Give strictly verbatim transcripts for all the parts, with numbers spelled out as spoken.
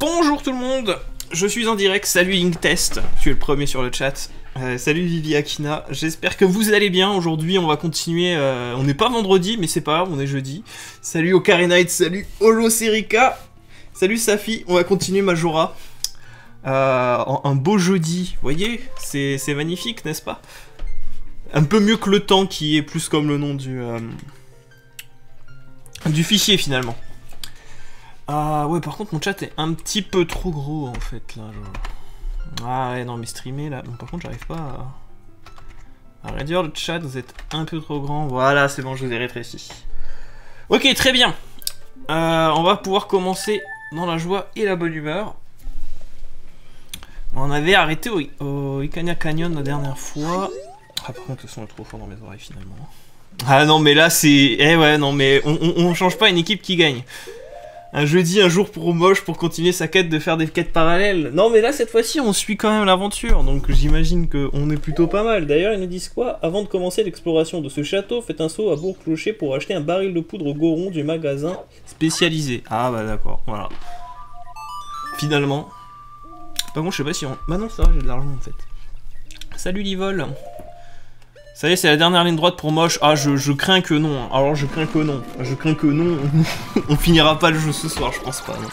Bonjour tout le monde, je suis en direct, salut Inktest, tu es le premier sur le chat. Euh, salut Vivi Akina, j'espère que vous allez bien. Aujourd'hui on va continuer, euh, on n'est pas vendredi mais c'est pas grave, on est jeudi. Salut Ocarinite, salut Holoserika, salut Safi, on va continuer Majora. Euh, un beau jeudi, vous voyez, c'est magnifique n'est-ce pas? Un peu mieux que le temps qui est plus comme le nom du, euh, du fichier finalement. Ah ouais, par contre mon chat est un petit peu trop gros en fait là. Genre. Ah ouais, non mais streamer là, donc, par contre j'arrive pas à... à réduire le chat, vous êtes un peu trop grand. Voilà, c'est bon, je vous ai rétréci. Ok, très bien. Euh, on va pouvoir commencer dans la joie et la bonne humeur. On avait arrêté au, au Ikana Canyon la dernière fois. Ah par contre le son est trop fort dans mes oreilles finalement. Ah non mais là c'est... Eh ouais non mais on, on, on change pas une équipe qui gagne. Un jeudi, un jour pour Moche pour continuer sa quête de faire des quêtes parallèles. Non mais là cette fois-ci on suit quand même l'aventure, donc j'imagine qu'on est plutôt pas mal. D'ailleurs ils nous disent quoi? Avant de commencer l'exploration de ce château, faites un saut à Bourg-Clocher pour acheter un baril de poudre au Goron du magasin spécialisé. Ah bah d'accord, voilà. Finalement. Par contre je sais pas si on... Bah non ça va, j'ai de l'argent en fait. Salut Livol. Ça y est, c'est la dernière ligne droite pour Moche. Ah, je, je crains que non. Alors, je crains que non. Je crains que non. On finira pas le jeu ce soir, je pense pas. Non.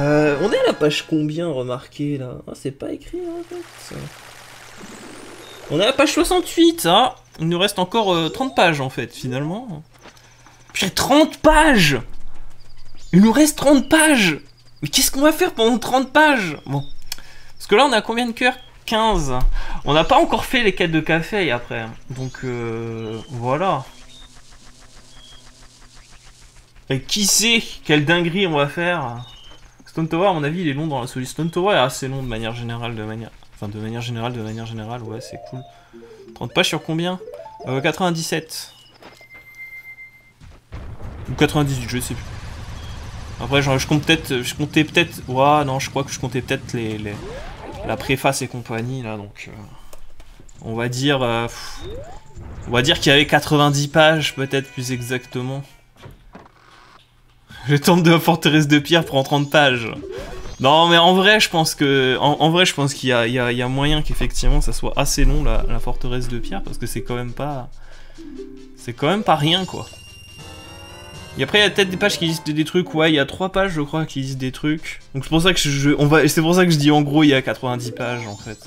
Euh, on est à la page combien, remarquez, là? Ah, c'est pas écrit, là, en fait. On est à la page soixante-huit, hein. Il nous reste encore euh, trente pages, en fait, finalement. Putain, trente pages! Il nous reste trente pages! Mais qu'est-ce qu'on va faire pendant trente pages? Bon. Parce que là, on a combien de cœurs? quinze. On n'a pas encore fait les quêtes de café après. Donc euh, voilà. Et qui sait quelle dinguerie on va faire. Stone Tower à mon avis il est long dans la solution. Stone Tower est assez long de manière générale de manière. Enfin de manière générale, de manière générale, ouais c'est cool. trente pages sur combien euh, quatre-vingt-dix-sept. Ou quatre-vingt-dix-huit, je sais plus. Après genre je compte peut-être. Je comptais peut-être. Ouah non je crois que je comptais peut-être les. les... la préface et compagnie là donc euh, on va dire euh, pff, on va dire qu'il y avait quatre-vingt-dix pages peut-être plus exactement. Je tombe de la Forteresse de Pierre prend trente pages. Non mais en vrai je pense que en, en vrai je pense qu'il y a, il y a, il y a moyen qu'effectivement ça soit assez long la, la Forteresse de Pierre parce que c'est quand même pas c'est quand même pas rien quoi. Et après il y a peut-être des pages qui disent des trucs, ouais il y a trois pages je crois qui disent des trucs. Donc c'est pour ça que je on va c'est pour ça que je dis en gros il y a quatre-vingt-dix pages en fait.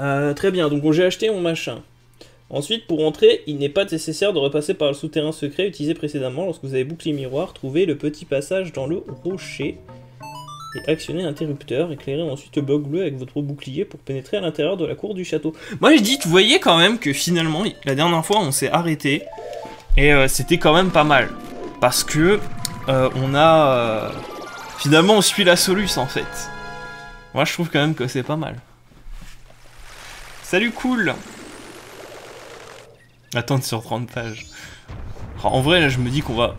Euh, très bien, donc j'ai acheté mon machin. Ensuite pour entrer, il n'est pas nécessaire de repasser par le souterrain secret utilisé précédemment lorsque vous avez bouclier miroir, trouvez le petit passage dans le rocher et actionnez l'interrupteur, éclairez ensuite le bloc bleu avec votre bouclier pour pénétrer à l'intérieur de la cour du château. Moi je dis, vous voyez quand même que finalement la dernière fois on s'est arrêté. Et euh, c'était quand même pas mal, parce que euh, on a... Euh, finalement on suit la soluce en fait. Moi je trouve quand même que c'est pas mal. Salut cool. Attendre sur trente pages. En vrai là je me dis qu'on va...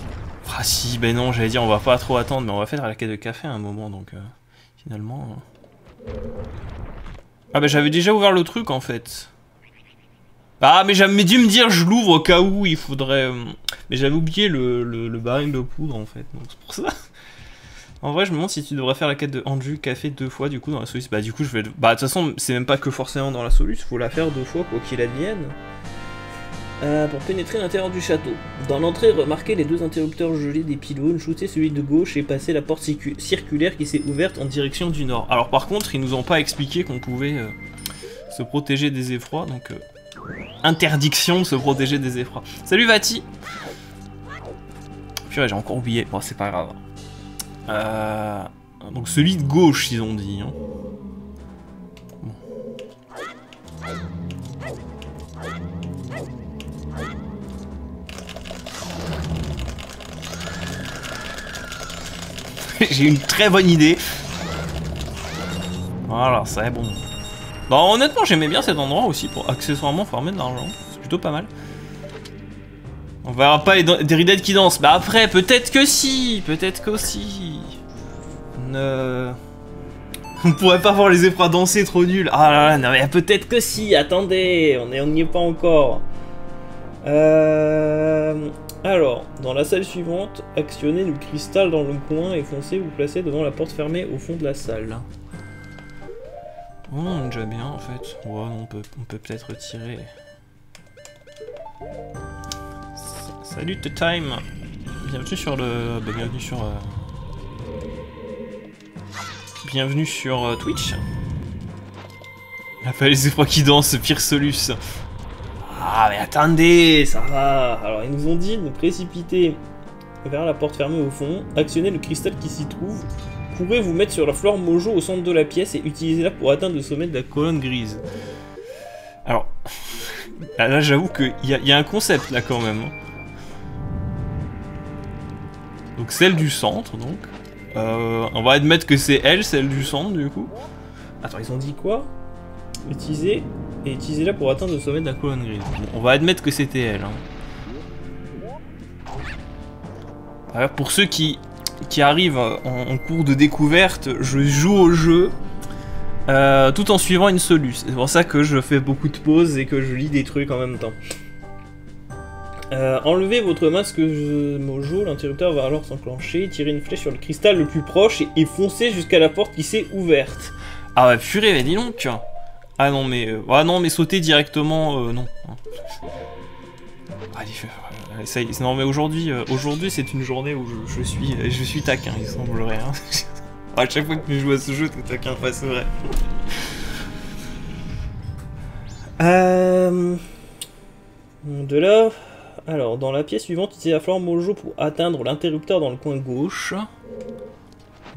Ah si, ben non j'allais dire on va pas trop attendre, mais on va faire la quête de café à un moment donc euh, finalement... Euh... Ah ben j'avais déjà ouvert le truc en fait. Ah mais j'avais dû me dire je l'ouvre au cas où il faudrait... Mais j'avais oublié le, le, le baril de poudre en fait, donc c'est pour ça. En vrai je me demande si tu devrais faire la quête de Andu Café deux fois du coup dans la soluce. Bah du coup je vais... Bah de toute façon c'est même pas que forcément dans la soluce, faut la faire deux fois quoi qu'il advienne. Euh, pour pénétrer l'intérieur du château. Dans l'entrée, remarquez les deux interrupteurs gelés des pylônes, shootez celui de gauche et passez la porte circu circulaire qui s'est ouverte en direction du nord. Alors par contre ils nous ont pas expliqué qu'on pouvait euh, se protéger des effrois donc... Euh... interdiction de se protéger des effrois. Salut Vati. Purée j'ai encore oublié. Bon c'est pas grave. Euh... Donc celui de gauche ils ont dit. Hein. Bon. J'ai une très bonne idée. Voilà c'est bon. Bah honnêtement j'aimais bien cet endroit aussi pour accessoirement farmer de l'argent, c'est plutôt pas mal. On verra pas les déridettes qui dansent, bah après peut-être que si, peut-être que si. Ne... On pourrait pas voir les effrois danser, trop nul. Ah là là, non mais peut-être que si, attendez, on n'y est pas encore. Euh... Alors, dans la salle suivante, actionnez le cristal dans le coin et foncez, vous placez devant la porte fermée au fond de la salle. Oh, on est déjà bien en fait. Ouais, on peut on peut peut-être retirer. Salut The Time. Bienvenue sur le... Bah, bienvenue sur... Euh... Bienvenue sur euh, Twitch. La falaise des froids qui danse, pire Solus. Ah mais attendez, ça va. Alors ils nous ont dit de nous précipiter vers la porte fermée au fond, actionner le cristal qui s'y trouve, pourrez vous mettre sur la flore mojo au centre de la pièce et utilisez-la pour atteindre le sommet de la colonne grise. Alors, là, là j'avoue qu'il y, y a un concept là quand même. Donc celle du centre donc. Euh, on va admettre que c'est elle, celle du centre du coup. Attends, ils ont dit quoi? Utiliser et utilisez-la pour atteindre le sommet de la colonne grise. Bon, on va admettre que c'était elle. Hein. Alors pour ceux qui, qui arrivent en, en cours de découverte, je joue au jeu euh, tout en suivant une soluce. C'est pour ça que je fais beaucoup de pauses et que je lis des trucs en même temps. Euh, enlevez votre masque mojo, l'interrupteur va alors s'enclencher, tirez une flèche sur le cristal le plus proche et, et foncez jusqu'à la porte qui s'est ouverte. Ah bah purée, mais dis donc. Ah non mais euh, ah non mais sauter directement euh, non. Allez, euh, ça y est, non mais aujourd'hui euh, aujourd'hui c'est une journée où je, je suis euh, je suis taquin, il semblerait. Hein. À chaque fois que tu joues à ce jeu t'es taquin, enfin c'est vrai. Euh... De là, alors dans la pièce suivante utilisez la flore mojo pour atteindre l'interrupteur dans le coin gauche.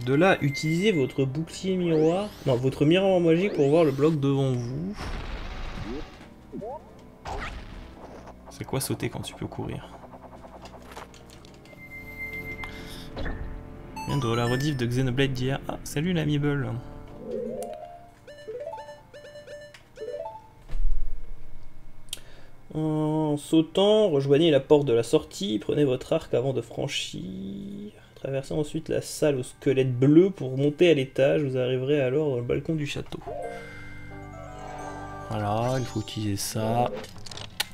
De là, utilisez votre bouclier miroir, non, votre miroir magique pour voir le bloc devant vous. C'est quoi sauter quand tu peux courir? Bien de la rediff de Xenoblade d'hier. Ah, salut l'ami Bull. En sautant, rejoignez la porte de la sortie, prenez votre arc avant de franchir. Traversez ensuite la salle au squelette bleu pour monter à l'étage. Vous arriverez alors dans le balcon du château. Voilà, il faut utiliser ça.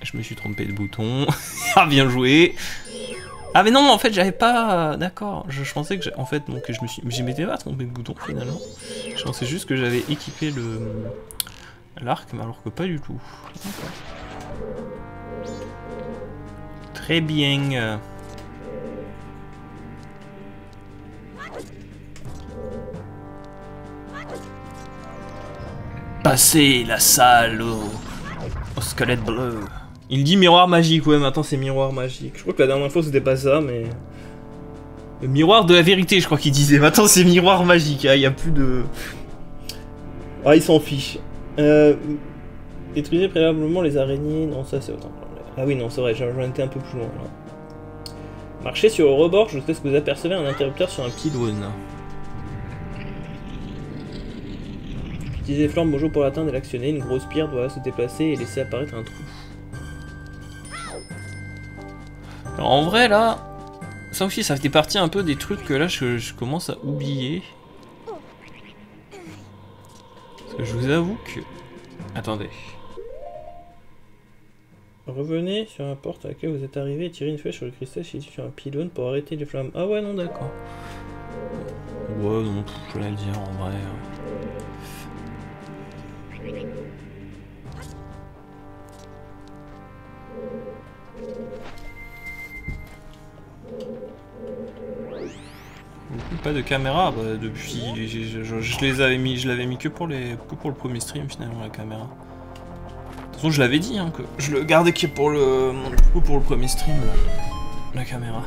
Je me suis trompé de bouton. Ah, bien joué. Ah mais non, en fait, j'avais pas... D'accord, je, je pensais que... En fait, donc, je me suis... Je m'étais pas trompé de bouton, finalement. Je pensais juste que j'avais équipé le... l'arc, mais alors que pas du tout. Okay. Très bien. Passer la salle au... au squelette bleu. Il dit miroir magique, ouais, maintenant c'est miroir magique. Je crois que la dernière fois c'était pas ça, mais... Le miroir de la vérité, je crois qu'il disait. Maintenant c'est miroir magique, hein. Il n'y a plus de... Ah, il s'en fiche. Euh... Détruisez préalablement les araignées... Non, ça c'est autant. Ah oui, non, c'est vrai, j'en étais un peu plus loin, là. Marchez sur le rebord, je sais ce que vous apercevez un interrupteur sur un pylône. Utilisez Flambe Mojo pour l'atteindre et l'actionner. Une grosse pierre doit se déplacer et laisser apparaître un trou. Alors en vrai, là, ça aussi, ça fait partie un peu des trucs que là, je, je commence à oublier. Parce que je vous avoue que... Attendez. Revenez sur la porte à laquelle vous êtes arrivé et tirez une flèche sur le cristal situé sur un pylône pour arrêter les flammes. Ah ouais, non, d'accord. Ouais, non, je vais la dire en vrai. Pas de caméra, bah, depuis je, je, je les avais mis, je l'avais mis que pour les que pour le premier stream finalement la caméra. De toute façon je l'avais dit hein, que je le gardais que pour le pour le premier stream la, la caméra.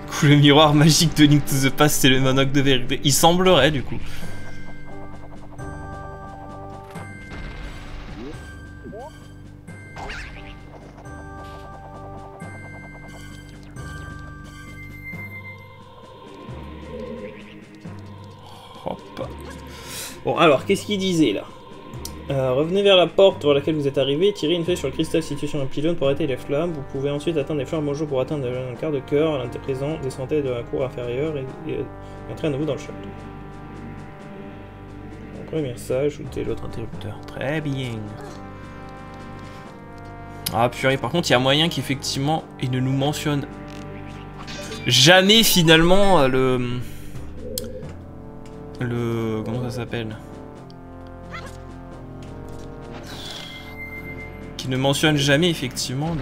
Du coup le miroir magique de Link to the Past c'est le monocle de vérité. Il semblerait du coup. Bon, alors, qu'est-ce qu'il disait, là euh, revenez vers la porte vers laquelle vous êtes arrivé, tirez une flèche sur le cristal situé sur un pylône pour arrêter les flammes. Vous pouvez ensuite atteindre les flammes mojo pour atteindre un quart de cœur. À l'interprésent, descendez de la cour inférieure et, et, et entrez à nouveau dans le château. Première ça, ajouter l'autre interrupteur. Très bien. Ah purée, par contre il y a moyen qu'effectivement il ne nous mentionne jamais finalement le... Le... Comment ça s'appelle? Qui ne mentionne jamais effectivement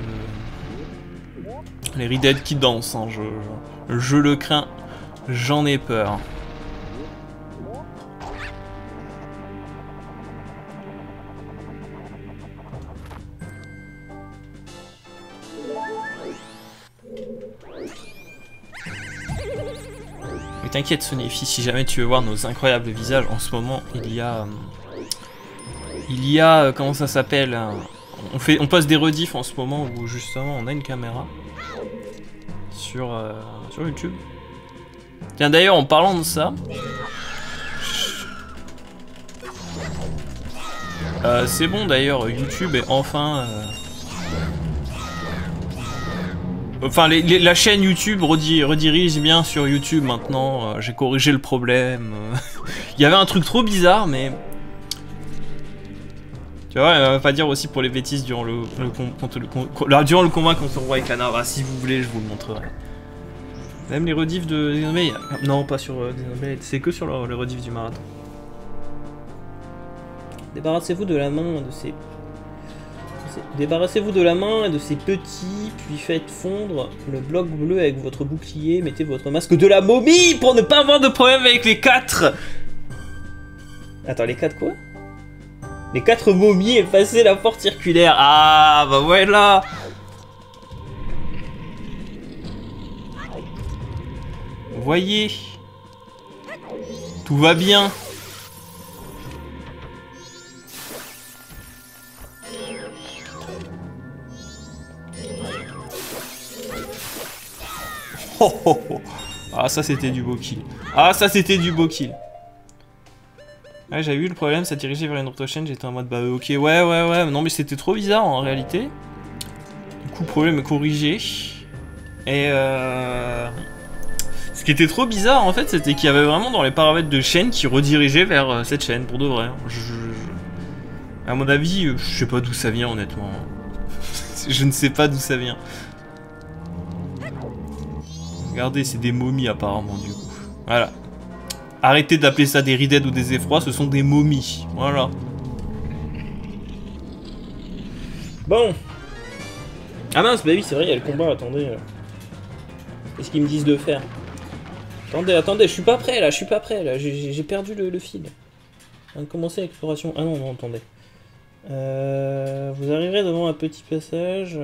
le... les Rided qui dansent, hein. je, je, je le crains, j'en ai peur. T'inquiète Sonifi, si jamais tu veux voir nos incroyables visages, en ce moment il y a... Euh, il y a... Euh, comment ça s'appelle euh, on, fait, on passe des rediffs en ce moment où justement on a une caméra sur, euh, sur YouTube. Tiens d'ailleurs en parlant de ça... Euh, c'est bon d'ailleurs, YouTube est enfin... Euh, Enfin, les, les, la chaîne YouTube redir, redirige bien sur YouTube maintenant. Euh, J'ai corrigé le problème. Il y avait un truc trop bizarre, mais... Tu vois, on va pas dire aussi pour les bêtises durant le, le, contre le, contre, là, durant le combat contre le roi Ikana. Ah, si vous voulez, je vous le montrerai. Même les rediffs de Xenoblade. Non, pas sur euh, Xenoblade. C'est que sur le, le rediff du marathon. Débarrassez-vous de la main de ces... Débarrassez-vous de la main et de ces petits, puis faites fondre le bloc bleu avec votre bouclier, mettez votre masque de la momie pour ne pas avoir de problème avec les quatre. Attends, les quatre quoi? Les quatre momies et passez la porte circulaire. Ah bah voilà. Voyez, tout va bien. Oh oh oh. Ah ça c'était du beau kill. Ah ça c'était du beau kill. Ouais j'avais eu le problème, ça dirigeait vers une autre chaîne, j'étais en mode bah ok ouais ouais ouais. Non mais c'était trop bizarre en réalité. Du coup problème corrigé. Et euh... ce qui était trop bizarre en fait c'était qu'il y avait vraiment dans les paramètres de chaîne qui redirigeaient vers cette chaîne pour de vrai. Je, je, je... À mon avis je sais pas d'où ça vient honnêtement. Je ne sais pas d'où ça vient. Regardez, c'est des momies apparemment du coup. Voilà. Arrêtez d'appeler ça des Rided ou des effrois, ce sont des momies. Voilà. Bon. Ah mince, bah oui, c'est vrai, il y a le combat, attendez. Qu'est-ce qu'ils me disent de faire? Attendez, attendez, je suis pas prêt là, je suis pas prêt là, j'ai perdu le, le fil. On va commencer l'exploration. Ah non, non, attendez. Euh, vous arriverez devant un petit passage...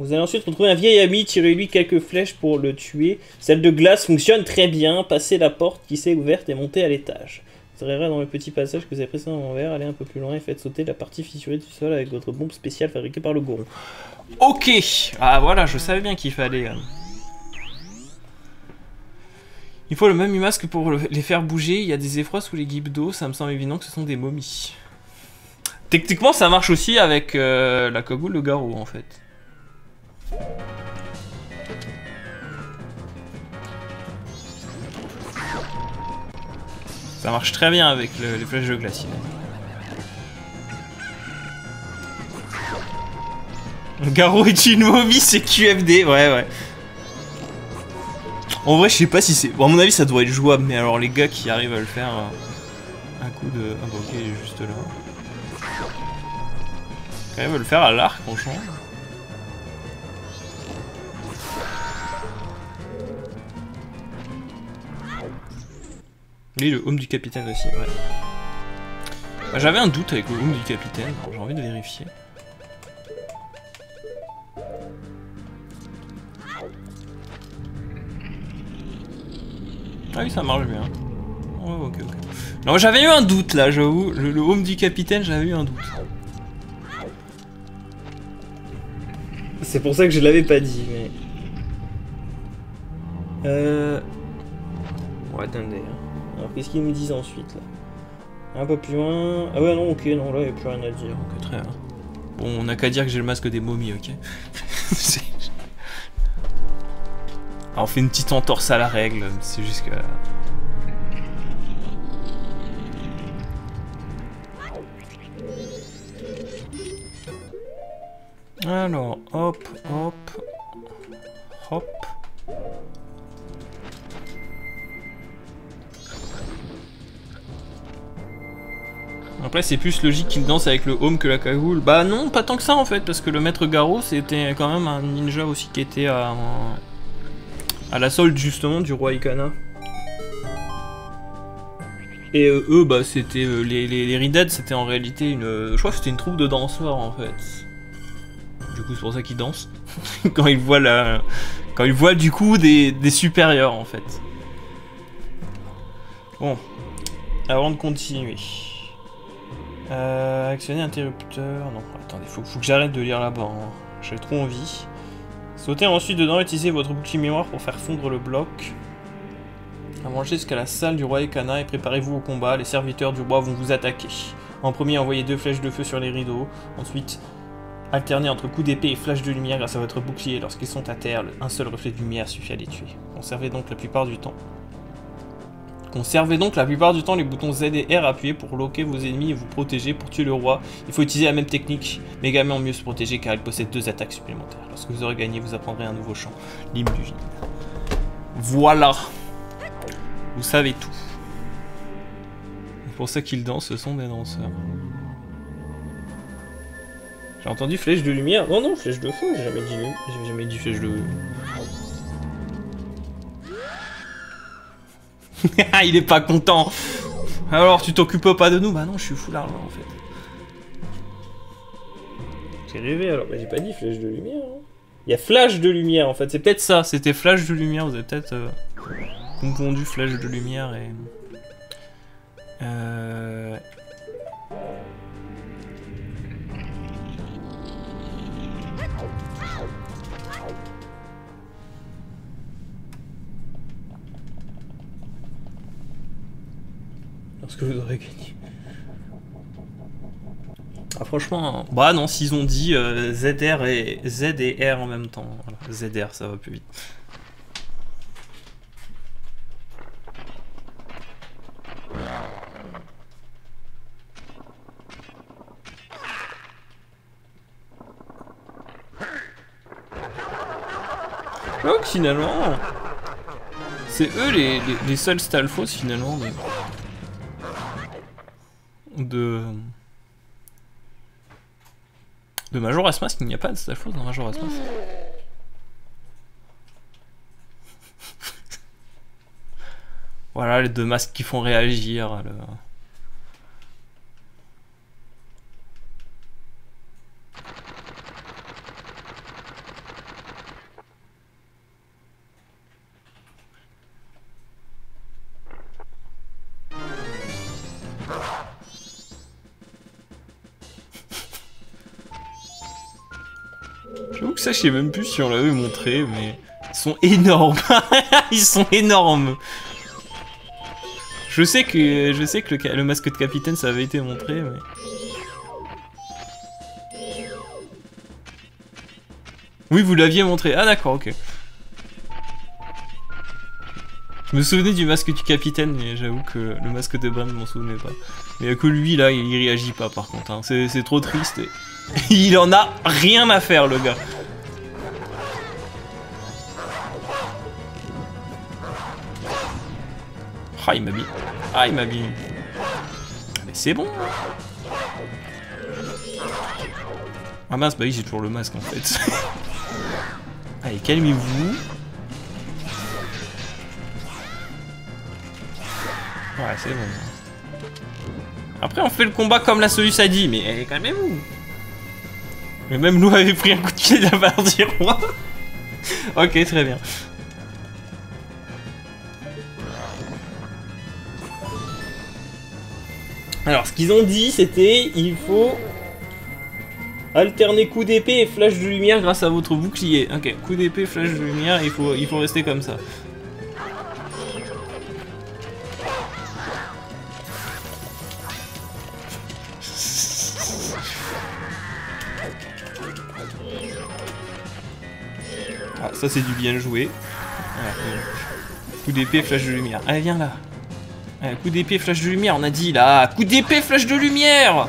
Vous allez ensuite retrouver un vieil ami, tirez-lui quelques flèches pour le tuer. Celle de glace fonctionne très bien, passez la porte qui s'est ouverte et montez à l'étage. Vous arriverez dans le petit passage que vous avez précédemment ouvert, allez un peu plus loin et faites sauter la partie fissurée du sol avec votre bombe spéciale fabriquée par le Goron. Ok. Ah voilà, je savais bien qu'il fallait... Il faut le même masque pour les faire bouger, il y a des effrois sous les guipes d'eau, ça me semble évident que ce sont des momies. Techniquement ça marche aussi avec euh, la cagoule, le garrot en fait. Ça marche très bien avec le, les flèches de glacier. Le garrot est une momie, c'est Q F D, ouais ouais. En vrai je sais pas si c'est... Bon à mon avis ça doit être jouable, mais alors les gars qui arrivent à le faire... Un coup de... Ah bah ok, il est juste là. Ils arrivent à le faire à l'arc en change. Et le home du capitaine aussi, ouais. Bah, j'avais un doute avec le home du capitaine, j'ai envie de vérifier. Ah oui, ça marche bien. Oh, ok, ok. Non, j'avais eu un doute là, j'avoue. Le, le home du capitaine, j'avais eu un doute. C'est pour ça que je l'avais pas dit, mais. Euh. Bon, attendez. Alors qu'est-ce qu'ils nous disent ensuite là? Un peu plus loin... Ah ouais non ok non là il n'y a plus rien à dire. Okay, très bien. Bon on n'a qu'à dire que j'ai le masque des momies ok. Alors on fait une petite entorse à la règle, c'est juste que... Alors, hop, hop, hop. Après, c'est plus logique qu'il danse avec le home que la cagoule. Bah non, pas tant que ça en fait, parce que le maître Garo, c'était quand même un ninja aussi qui était à, à la solde justement du roi Ikana. Et euh, eux, bah c'était euh, les, les, les Ridad, c'était en réalité une, je crois que c'était une troupe de danseurs en fait. Du coup, c'est pour ça qu'ils dansent quand ils voient la, quand ils voient du coup des, des supérieurs en fait. Bon, avant de continuer. Euh, actionner interrupteur. Non, attendez, faut, faut que j'arrête de lire là-bas. Hein. J'ai trop envie. Sautez ensuite dedans, utilisez votre bouclier miroir pour faire fondre le bloc. Avancez jusqu'à la salle du roi Ikana et préparez-vous au combat. Les serviteurs du roi vont vous attaquer. En premier, envoyez deux flèches de feu sur les rideaux. Ensuite, alternez entre coups d'épée et flashs de lumière grâce à votre bouclier. Lorsqu'ils sont à terre, un seul reflet de lumière suffit à les tuer. Conservez donc la plupart du temps. Conservez donc la plupart du temps les boutons Z et R appuyés pour loquer vos ennemis et vous protéger pour tuer le roi. Il faut utiliser la même technique, mais également mieux se protéger car elle possède deux attaques supplémentaires. Lorsque vous aurez gagné, vous apprendrez un nouveau chant, l'hymne du vide. Voilà. Vous savez tout. C'est pour ça qu'ils dansent, ce sont des danseurs. J'ai entendu flèche de lumière. Non, non, flèche de feu, j'ai jamais dit, j'ai jamais dit flèche de... Il est pas content. Alors tu t'occupes pas de nous? Bah non, je suis foulard là en fait. J'ai rêvé alors, mais j'ai pas dit flèche de lumière. Hein. Il y a flash de lumière en fait, c'est peut-être ça. C'était flash de lumière, vous avez peut-être euh, confondu flash de lumière et... Euh... que vous aurez gagné. Ah franchement, bah non, s'ils ont dit euh, Z R et Z et R en même temps. Voilà. Z R, ça va plus vite. Donc finalement, c'est eux les, les, les seuls Stalfos finalement. Mais... De... de Majora's Mask, il n'y a pas de Stalfos dans Majora's Mask. Voilà les deux masques qui font réagir. Alors... Ça, je sais même plus si on l'avait montré, mais ils sont énormes. Ils sont énormes. Je sais que je sais que le, le masque de capitaine ça avait été montré, mais oui, vous l'aviez montré. Ah d'accord, ok. Je me souvenais du masque du capitaine, mais j'avoue que le masque de Bran ne m'en souvenait pas. Mais que lui là, il réagit pas par contre. Hein. C'est trop triste. Et... il en a rien à faire, le gars. Ah, il m'habille. Ah, il m'habille. Mais c'est bon. Ah mince, bah oui, j'ai toujours le masque en fait. Allez, calmez-vous. Ouais, c'est bon. Après, on fait le combat comme la Solus a dit, mais allez, calmez-vous. Mais même nous avait pris un coup de pied de la part du roi. Ok, très bien. Alors, ce qu'ils ont dit, c'était il faut alterner coup d'épée et flash de lumière grâce à votre bouclier. Ok, coup d'épée, flash de lumière, il faut, il faut rester comme ça. Ah, ça c'est du bien joué. Coup d'épée, flash de lumière. Allez, viens là. Allez, coup d'épée, flash de lumière, on a dit là. Coup d'épée, flash de lumière.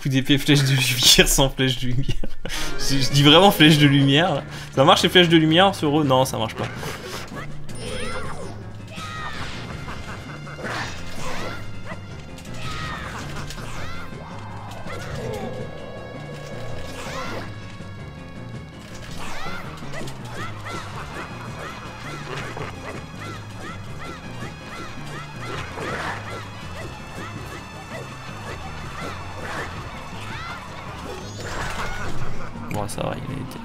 Coup d'épée, flèche de lumière sans flèche de lumière. je, je dis vraiment flèche de lumière. Là. Ça marche les flèches de lumière sur eux? Non, ça marche pas. Ça va, il a été.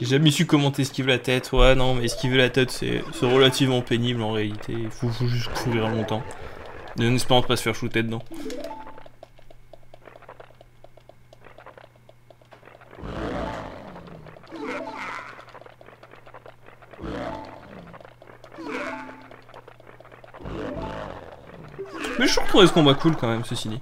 J'ai jamais su comment esquive la tête. Ouais, non, mais esquiver la tête, c'est relativement pénible en réalité. Il faut, faut juste courir longtemps. En espérant pas se faire shooter dedans. Mais je suis retrouvé ce combat cool quand même, ceci dit.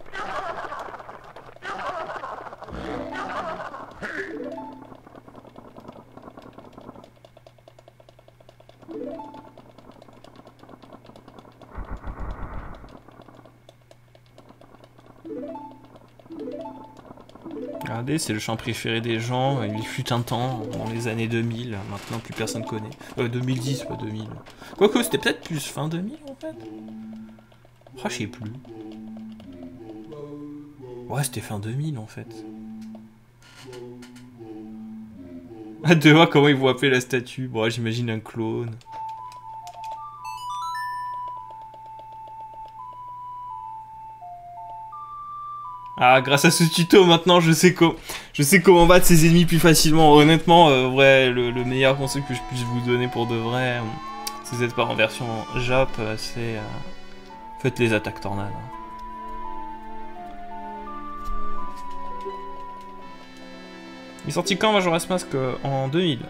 C'est le chant préféré des gens, il fut un temps, dans les années deux mille, maintenant plus personne connaît. Euh, deux mille dix, pas deux mille. Quoique, c'était peut-être plus fin deux mille en fait. Ah, je sais plus. Ouais, c'était fin deux mille en fait. Ah, de voir comment ils vont appeler la statue. Bon, j'imagine un clone. Ah, grâce à ce tuto, maintenant, je sais, je sais comment battre ses ennemis plus facilement. Honnêtement, euh, ouais, le, le meilleur conseil que je puisse vous donner pour de vrai, euh, si vous n'êtes pas en version Jap, euh, c'est... Euh, faites les attaques tornades. Il est sorti quand Majora's Mask? euh, En deux mille.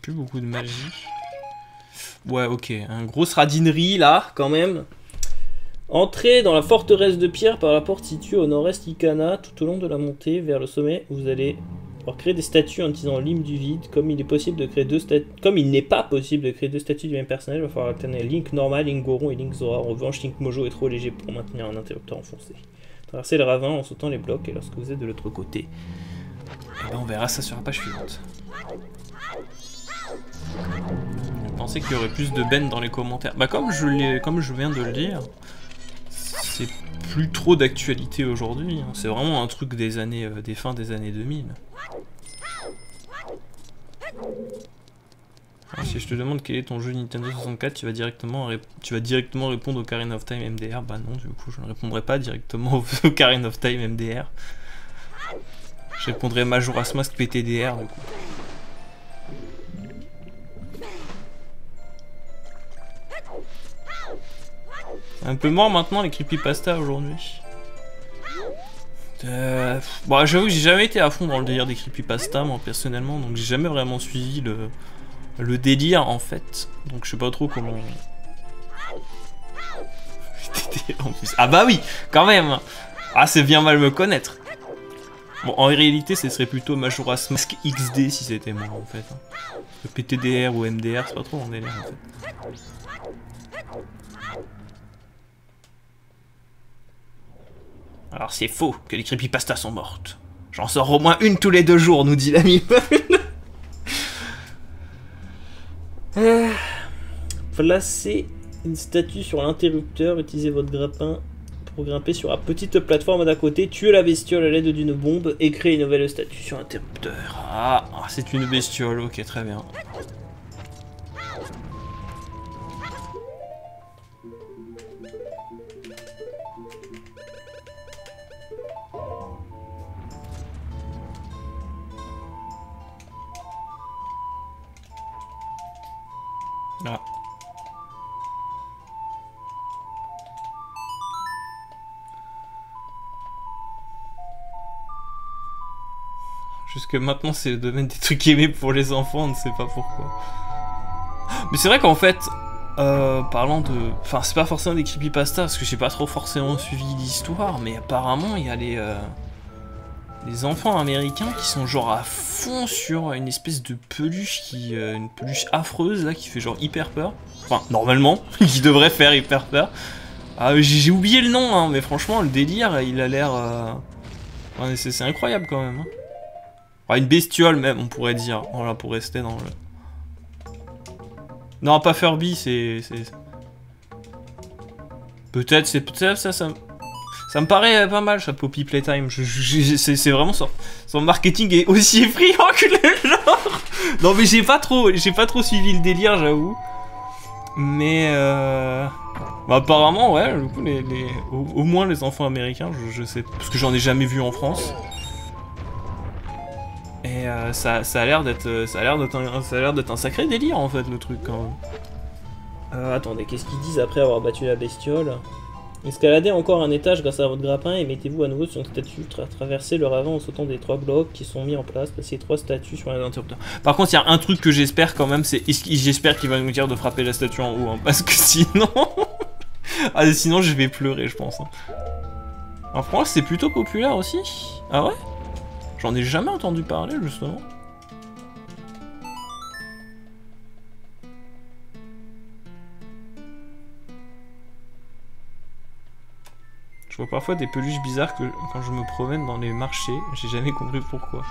Plus beaucoup de magie. Ouais, ok, une grosse radinerie là, quand même. Entrez dans la forteresse de Pierre par la porte située au nord-est Ikana, tout au long de la montée vers le sommet. Vous allez alors créer des statues en utilisant l'hymne du vide. Comme il est possible de créer deux statues, comme il n'est pas possible de créer deux statues du même personnage, il va falloir alterner Link normal, Link Goron et Link Zora. En revanche, Link Mojo est trop léger pour maintenir un interrupteur enfoncé. Traversez le ravin en sautant les blocs et lorsque vous êtes de l'autre côté, et ben on verra ça sur la page suivante. Je pensais qu'il y aurait plus de ben dans les commentaires. Bah comme je, comme je viens de le dire, c'est plus trop d'actualité aujourd'hui. C'est vraiment un truc des années, euh, des fins des années deux mille. Alors, si je te demande quel est ton jeu Nintendo soixante-quatre, tu vas directement, tu vas directement répondre au Ocarina of Time M D R. Bah non, du coup je ne répondrai pas directement au Ocarina of Time M D R. Je répondrai Majora's Mask P T D R du coup. Un peu mort maintenant les creepypasta aujourd'hui. Euh, bon, j'avoue que j'ai jamais été à fond dans le délire des creepypasta moi personnellement, donc j'ai jamais vraiment suivi le, le délire en fait. Donc je sais pas trop comment. En plus. Ah bah oui, quand même. Ah c'est bien mal me connaître. Bon en réalité ce serait plutôt Majora's Mask X D si c'était moi en fait. Le P T D R ou M D R c'est pas trop mon délire en fait. Alors c'est faux que les creepypastas sont mortes. J'en sors au moins une tous les deux jours, nous dit l'ami. euh, placez une statue sur l'interrupteur, utilisez votre grappin pour grimper sur la petite plateforme d'à côté, tuez la bestiole à l'aide d'une bombe et créez une nouvelle statue sur l'interrupteur. Ah, c'est une bestiole, ok, très bien. Ah. Jusque maintenant, c'est le domaine des trucs aimés pour les enfants, on ne sait pas pourquoi. Mais c'est vrai qu'en fait, euh, parlant de... Enfin, c'est pas forcément des creepypastas, parce que j'ai pas trop forcément suivi l'histoire, mais apparemment, il y a les... Euh... Les enfants américains qui sont genre à fond sur une espèce de peluche qui, euh, une peluche affreuse là qui fait genre hyper peur. Enfin normalement, qui devrait faire hyper peur. Ah, j'ai oublié le nom, hein, mais franchement le délire, il a l'air, euh... enfin, c'est incroyable quand même. Hein. Enfin, une bestiole même, on pourrait dire. Voilà, pour rester dans le. Non, pas Furby, c'est, peut-être, c'est peut-être ça, ça. Ça me paraît pas mal, ça, Poppy Playtime. C'est vraiment son, son marketing est aussi effrayant que le genre. Non mais j'ai pas trop, j'ai pas trop suivi le délire, j'avoue. Mais euh, bah, apparemment, ouais, du coup, les, les, au, au moins les enfants américains, je, je sais, parce que j'en ai jamais vu en France. Et euh, ça, ça a l'air d'être, ça a l'air d'être, ça a l'air d'être un sacré délire en fait, le truc quand même. Euh, attendez, qu'est-ce qu'ils disent après avoir battu la bestiole? Escaladez encore un étage grâce à votre grappin et mettez-vous à nouveau sur une statue, tra traversez leur avant en sautant des trois blocs qui sont mis en place, placez trois statues sur les interrupteurs. Par contre, il y a un truc que j'espère quand même, c'est j'espère qu'il va nous dire de frapper la statue en haut, hein, parce que sinon... ah, sinon je vais pleurer, je pense. Hein. En France, c'est plutôt populaire aussi. Ah ouais? J'en ai jamais entendu parler, justement. Je vois parfois des peluches bizarres que, quand je me promène dans les marchés, j'ai jamais compris pourquoi.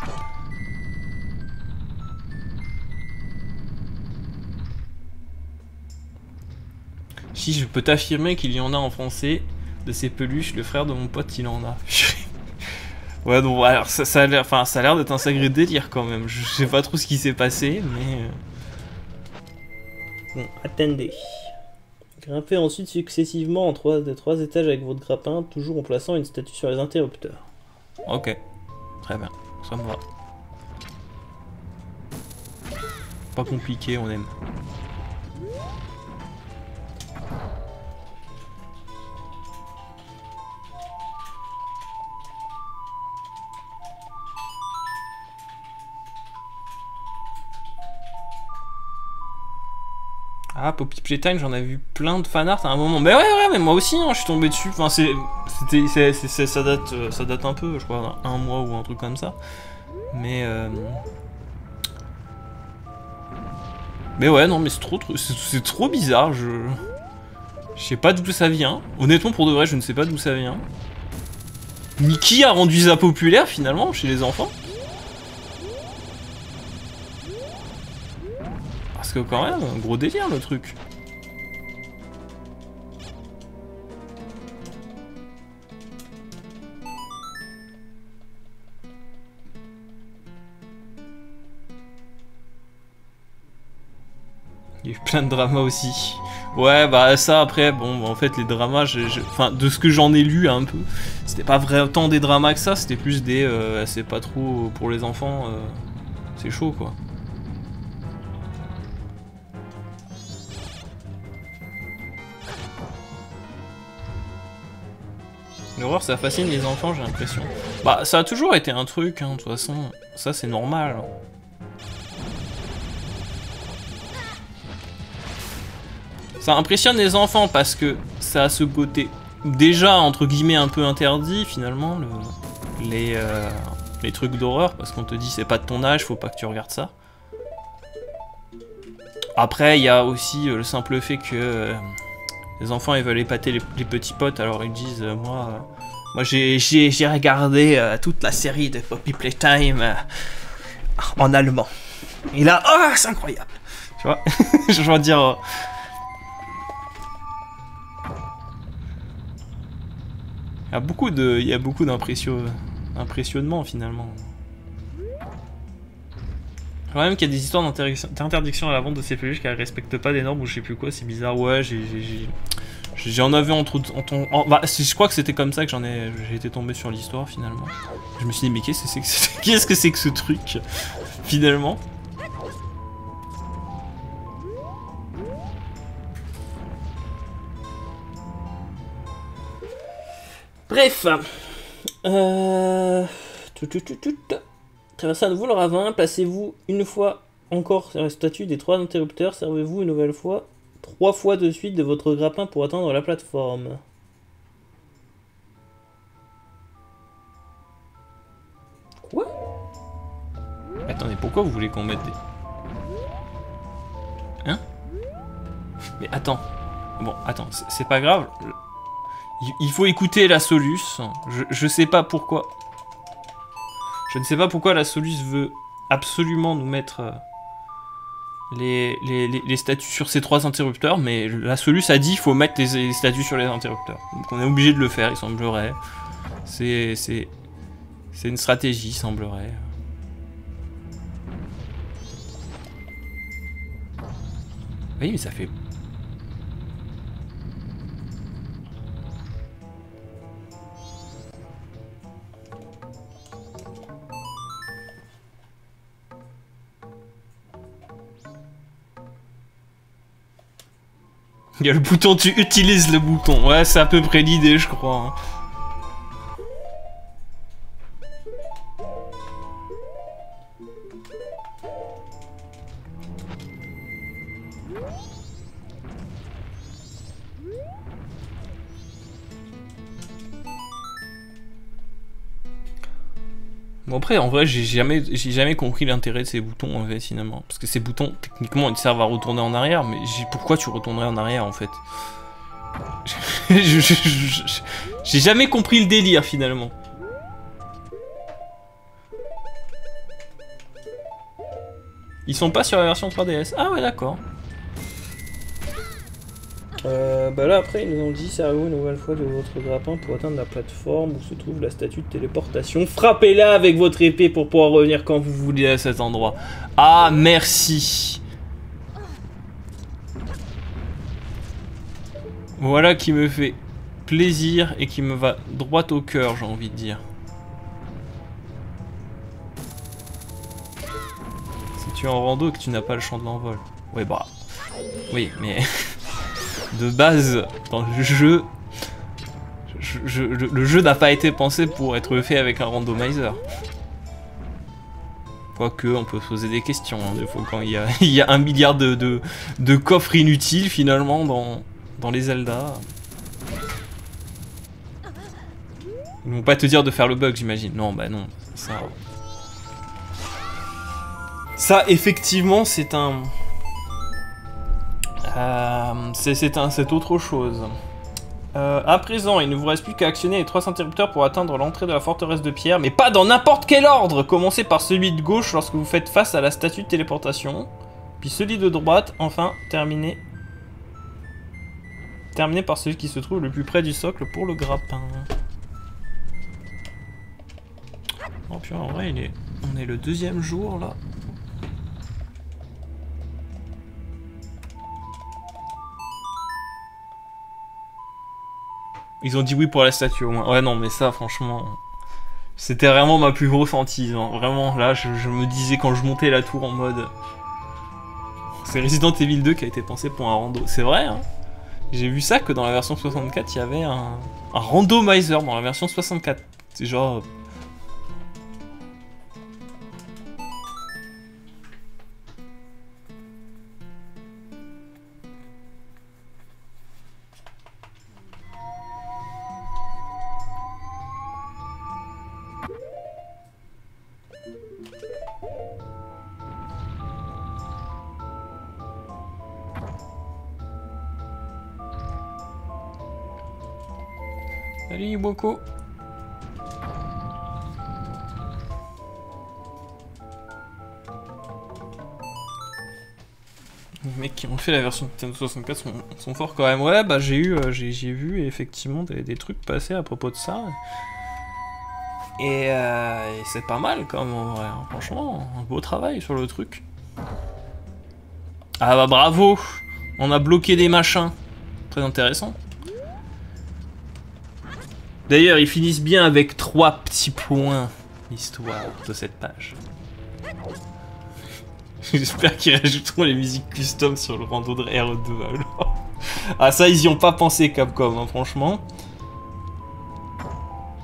Si je peux t'affirmer qu'il y en a en français, de ces peluches, le frère de mon pote il en a. Ouais donc alors ça, ça a l'air enfin, d'être un sacré délire quand même, je sais pas trop ce qui s'est passé mais... Bon, attendez. Grimpez ensuite successivement en trois, de trois étages avec votre grappin, toujours en plaçant une statue sur les interrupteurs. Ok, très bien, ça me va. Pas compliqué, on aime. Ah, Poppy Playtime, j'en ai vu plein de fanarts à un moment. Mais ouais, ouais, mais moi aussi, hein, je suis tombé dessus. Enfin, c'est, c'était, c'est, ça date, euh, ça date un peu, je crois, un mois ou un truc comme ça. Mais, euh... mais ouais, non, mais c'est trop, c'est trop bizarre. Je, je sais pas d'où ça vient. Honnêtement, pour de vrai, je ne sais pas d'où ça vient. Mickey a rendu ça populaire finalement chez les enfants. Que quand même, un gros délire le truc. Il y a eu plein de dramas aussi. Ouais, bah ça après, bon, en fait les dramas, je, je... enfin de ce que j'en ai lu un peu, c'était pas vraiment tant des dramas que ça, c'était plus des, euh, c'est pas trop pour les enfants, euh, c'est chaud quoi. L'horreur, ça fascine les enfants, j'ai l'impression. Bah, ça a toujours été un truc, hein, de toute façon. Ça, c'est normal. Ça impressionne les enfants parce que ça a ce côté déjà, entre guillemets, un peu interdit, finalement, le, les, euh, les trucs d'horreur, parce qu'on te dit, c'est pas de ton âge, faut pas que tu regardes ça. Après, il y a aussi le simple fait que... Euh, les enfants, ils veulent épater les, les petits potes, alors ils disent euh, moi, euh, moi j'ai regardé euh, toute la série de Poppy Playtime euh, en allemand. Et là, oh, c'est incroyable. Tu vois, je veux dire. Euh... Il y a beaucoup de, il y a beaucoup d'impressionnement finalement. Quand même qu'il y a des histoires d'interdiction à la vente de ces peluches qui ne respectent pas des normes ou je sais plus quoi, c'est bizarre. Ouais, j'ai... J'en avais entre... entre en, bah, je crois que c'était comme ça que j'en ai... J'ai été tombé sur l'histoire, finalement. Je me suis dit, mais qu'est-ce que c'est que ce, qu'est-ce que c'est que ce truc, finalement. Bref. Euh... Tout, tout, tout, tout. Traversez à nouveau le ravin. Placez-vous une fois encore sur la statue des trois interrupteurs. Servez-vous une nouvelle fois, trois fois de suite, de votre grappin pour atteindre la plateforme. Quoi? Attendez, pourquoi vous voulez qu'on mette des... Hein? Mais attends. Bon, attends, c'est pas grave. Il faut écouter la Solus. Je, je sais pas pourquoi. Je ne sais pas pourquoi la Solus veut absolument nous mettre les, les, les, les statues sur ces trois interrupteurs, mais la Solus a dit qu'il faut mettre les, les statues sur les interrupteurs. Donc on est obligé de le faire, il semblerait. C'est c'est une stratégie, il semblerait. Oui, mais ça fait... Il y a le bouton, tu utilises le bouton. Ouais, c'est à peu près l'idée, je crois. Bon, après, en vrai, j'ai jamais, j'ai jamais compris l'intérêt de ces boutons, en fait, finalement. Parce que ces boutons, techniquement, ils servent à retourner en arrière, mais pourquoi tu retournerais en arrière, en fait? J'ai jamais compris le délire, finalement. Ils sont pas sur la version trois D S. Ah ouais, d'accord. Euh, bah là, après, ils nous ont dit, servez-vous une nouvelle fois de votre grappin pour atteindre la plateforme où se trouve la statue de téléportation. Frappez-la avec votre épée pour pouvoir revenir quand vous voulez à cet endroit. Ah, merci. Voilà qui me fait plaisir et qui me va droit au cœur, j'ai envie de dire. Si tu es en rando et que tu n'as pas le champ de l'envol. Ouais, bah... Oui, mais... De base, dans le jeu, je, je, le, le jeu n'a pas été pensé pour être fait avec un randomizer. Quoique, on peut se poser des questions, hein, des fois, quand il y a, il y a un milliard de, de, de coffres inutiles, finalement, dans, dans les Zelda. Ils vont pas te dire de faire le bug, j'imagine. Non, bah non, ça... Ça, effectivement, c'est un... Euh, c'est autre chose. Euh, à présent, il ne vous reste plus qu'à actionner les trois interrupteurs pour atteindre l'entrée de la forteresse de pierre, mais pas dans n'importe quel ordre. Commencez par celui de gauche lorsque vous faites face à la statue de téléportation, puis celui de droite, enfin terminé. Terminé par celui qui se trouve le plus près du socle pour le grappin. Oh putain, en vrai, il est... on est le deuxième jour là. Ils ont dit oui pour la statue au moins. Ouais, non, mais ça, franchement, c'était vraiment ma plus grosse hantise. Hein. Vraiment, là, je, je me disais quand je montais la tour en mode... C'est Resident Evil deux qui a été pensé pour un rando. C'est vrai, hein. J'ai vu ça que dans la version soixante-quatre, il y avait un, un randomizer dans la version soixante-quatre. C'est genre... Salut Boko. Les mecs qui ont fait la version Nintendo soixante-quatre sont, sont forts quand même. Ouais, bah j'ai eu, euh, j'ai vu effectivement des, des trucs passer à propos de ça. Et, euh, et c'est pas mal quand même en vrai. Hein. Franchement, un beau travail sur le truc. Ah bah bravo. On a bloqué des machins. Très intéressant. D'ailleurs, ils finissent bien avec trois petits points, l'histoire de cette page. J'espère qu'ils rajouteront les musiques custom sur le rando de R deux alors. Ah ça, ils y ont pas pensé Capcom, hein, franchement.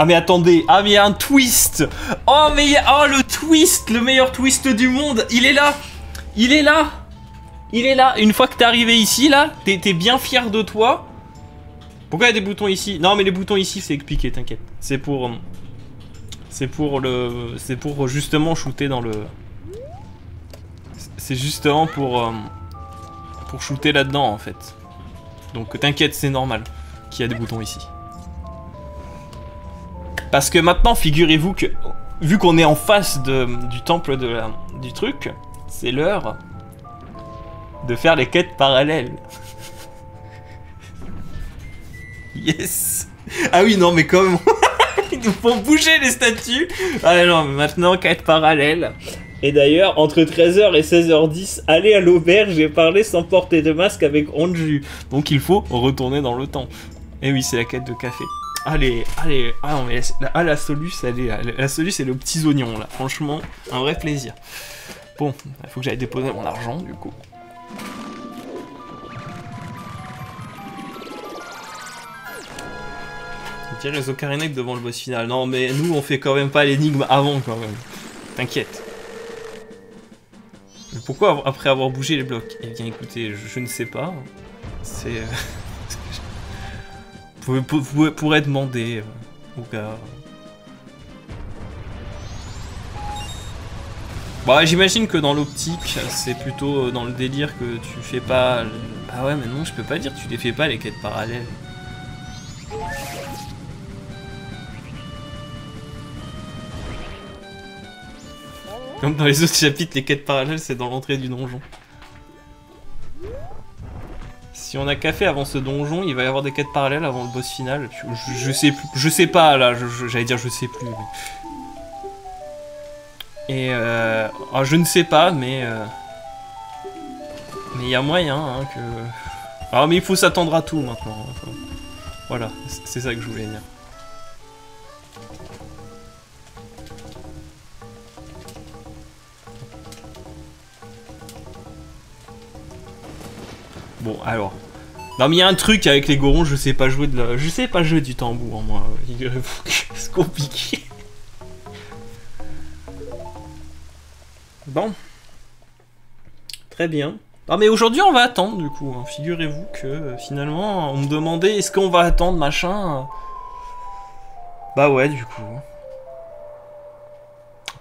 Ah mais attendez, ah mais il y a un twist. Oh mais il y a... Oh le twist, le meilleur twist du monde. Il est là, il est là, il est là. Une fois que t'es arrivé ici là, t'es bien fier de toi. Pourquoi il y a des boutons ici? Non mais les boutons ici c'est expliqué, t'inquiète. C'est pour... C'est pour le... C'est pour justement shooter dans le... C'est justement pour... Euh... Pour shooter là-dedans en fait. Donc t'inquiète, c'est normal qu'il y a des boutons ici. Parce que maintenant, figurez-vous que, vu qu'on est en face de, du temple de la, du truc, c'est l'heure de faire les quêtes parallèles. Yes. Ah oui, non, mais comme... Ils nous font bouger les statues. Ah non, mais maintenant, quêtes parallèles. Et d'ailleurs, entre treize heures et seize heures dix, aller à l'auberge et parler sans porter de masque avec Anju. Donc il faut retourner dans le temps. Et oui, c'est la quête de café. Allez, allez, ah non mais la, la, la Solus, elle est, la, la Solus c'est le petits oignons là, franchement, un vrai plaisir. Bon, il faut que j'aille déposer mon argent du coup. On dirait les Ocarinac devant le boss final, non mais nous on fait quand même pas l'énigme avant quand même, t'inquiète. Mais pourquoi après avoir bougé les blocs? Eh bien écoutez, je, je ne sais pas, c'est... Euh... Vous pourrez demander euh, au gars. Bon, j'imagine que dans l'optique, c'est plutôt dans le délire que tu fais pas. Le... Ah ouais, mais non, je peux pas dire, tu les fais pas les quêtes parallèles. Comme dans les autres chapitres, les quêtes parallèles, c'est dans l'entrée du donjon. Si on a café avant ce donjon, il va y avoir des quêtes parallèles avant le boss final. Je, je, je sais plus, je sais pas là, j'allais dire je sais plus. Mais... Et euh, alors je ne sais pas, mais euh, mais il y a moyen hein, que. Ah mais il faut s'attendre à tout maintenant. Enfin, voilà, c'est ça que je voulais dire. Bon alors, non mais il y a un truc avec les Gorons, je sais pas jouer de la... je sais pas jouer du tambour moi, c'est compliqué. Bon, très bien. Non mais aujourd'hui on va attendre du coup, figurez-vous que finalement on me demandait est-ce qu'on va attendre machin. Bah ouais du coup. Le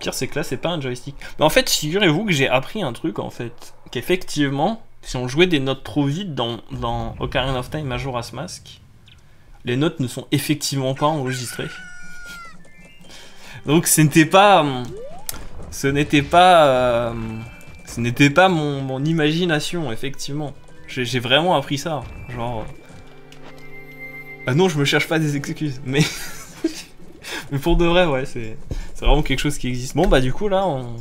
pire c'est que là c'est pas un joystick. Mais en fait figurez-vous que j'ai appris un truc en fait, qu'effectivement... Si on jouait des notes trop vite dans, dans Ocarina of Time Majora's Mask, les notes ne sont effectivement pas enregistrées. Donc ce n'était pas... Ce n'était pas... Euh, ce n'était pas mon, mon imagination, effectivement. J'ai vraiment appris ça. Genre... Ah non, je me cherche pas des excuses, mais... mais pour de vrai, ouais, c'est vraiment quelque chose qui existe. Bon bah du coup là, on...